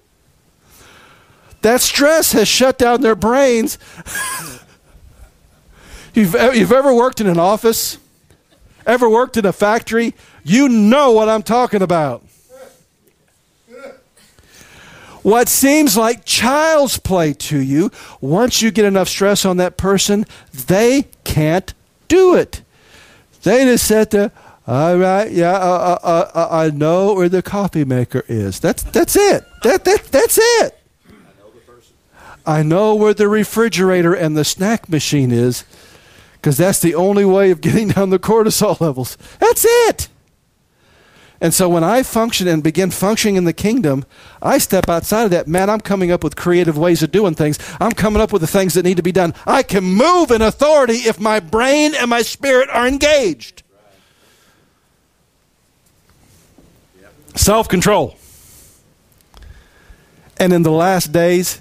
That stress has shut down their brains. You've ever worked in an office? Ever worked in a factory? You know what I'm talking about. What seems like child's play to you, once you get enough stress on that person, they can't do it. They just said, all right, yeah, I know where the coffee maker is. That's it. That's it. I know the person. I know where the refrigerator and the snack machine is, because that's the only way of getting down the cortisol levels. That's it. And so when I function and begin functioning in the kingdom, I step outside of that. Man, I'm coming up with creative ways of doing things. I'm coming up with the things that need to be done. I can move in authority if my brain and my spirit are engaged. Right. Yep. Self-control. And in the last days,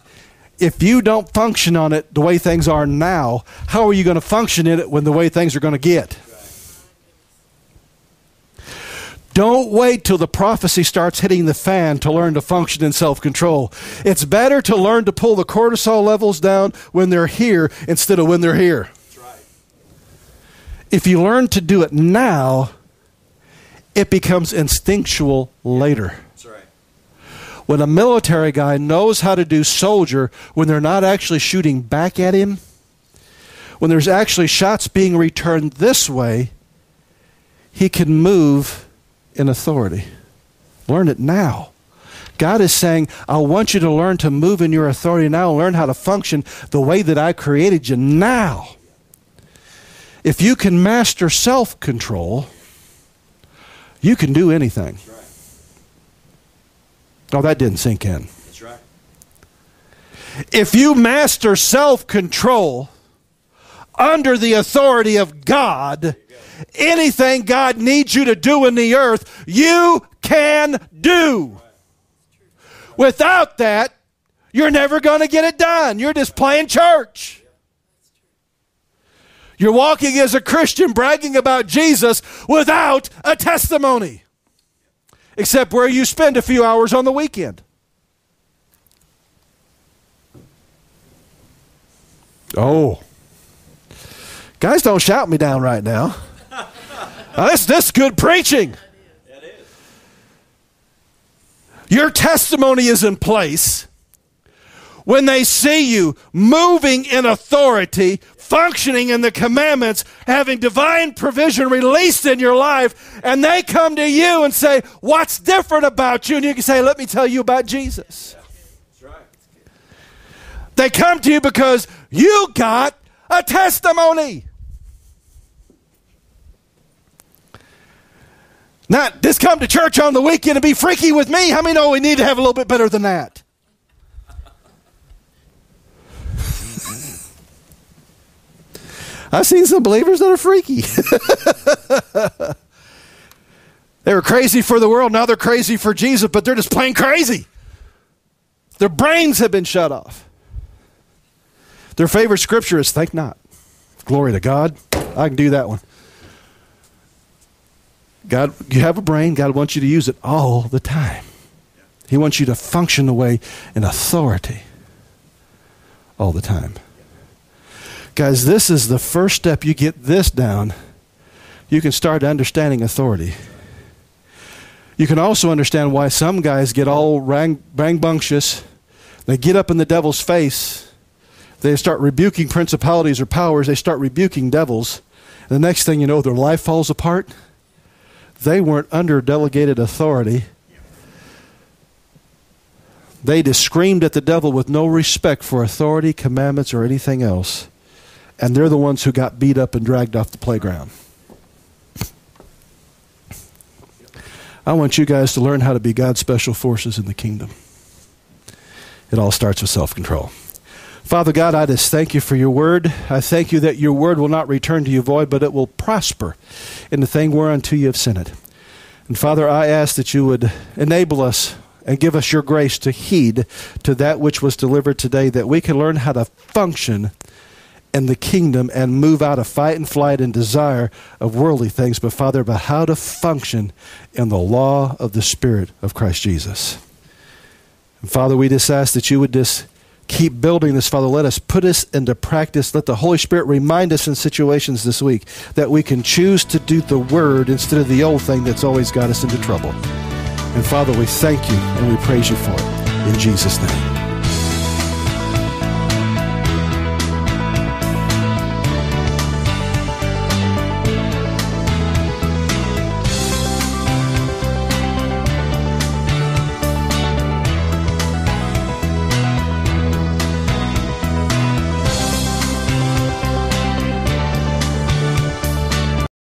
if you don't function on it the way things are now, how are you going to function in it when the way things are going to get? Don't wait till the prophecy starts hitting the fan to learn to function in self-control. It's better to learn to pull the cortisol levels down when they're here instead of when they're here. That's right. If you learn to do it now, it becomes instinctual later. That's right. When a military guy knows how to do soldier when they're not actually shooting back at him, when there's actually shots being returned this way, he can move in authority. Learn it now. God is saying, I want you to learn to move in your authority now. Learn how to function the way that I created you now. If you can master self-control, you can do anything. That's right. Oh, that didn't sink in. That's right. If you master self-control under the authority of God, anything God needs you to do in the earth, you can do. Without that, you're never going to get it done. You're just playing church. You're walking as a Christian bragging about Jesus without a testimony, except where you spend a few hours on the weekend. Oh. Guys, don't shout me down right now. Now, that's good preaching. It is. Your testimony is in place when they see you moving in authority, functioning in the commandments, having divine provision released in your life, and they come to you and say, what's different about you? And you can say, let me tell you about Jesus. Yeah. That's right. That's good. They come to you because you got a testimony. Not just come to church on the weekend and be freaky with me. How many know we need to have a little bit better than that? I've seen some believers that are freaky. They were crazy for the world. Now they're crazy for Jesus, but they're just plain crazy. Their brains have been shut off. Their favorite scripture is, think not. Glory to God. I can do that one. God, you have a brain. God wants you to use it all the time. He wants you to function away in authority all the time. Guys, this is the first step. You get this down, you can start understanding authority. You can also understand why some guys get all rambunctious. They get up in the devil's face. They start rebuking principalities or powers. They start rebuking devils. And the next thing you know, their life falls apart. They weren't under delegated authority. They just screamed at the devil with no respect for authority, commandments, or anything else. And they're the ones who got beat up and dragged off the playground. I want you guys to learn how to be God's special forces in the kingdom. It all starts with self-control. Father God, I just thank you for your word. I thank you that your word will not return to you void, but it will prosper in the thing whereunto you have sent it. And Father, I ask that you would enable us and give us your grace to heed to that which was delivered today, that we can learn how to function and the kingdom and move out of fight and flight and desire of worldly things, but, Father, about how to function in the law of the Spirit of Christ Jesus. And, Father, we just ask that you would just keep building this, Father. Let us put this into practice. Let the Holy Spirit remind us in situations this week that we can choose to do the Word instead of the old thing that's always got us into trouble. And, Father, we thank you and we praise you for it. In Jesus' name.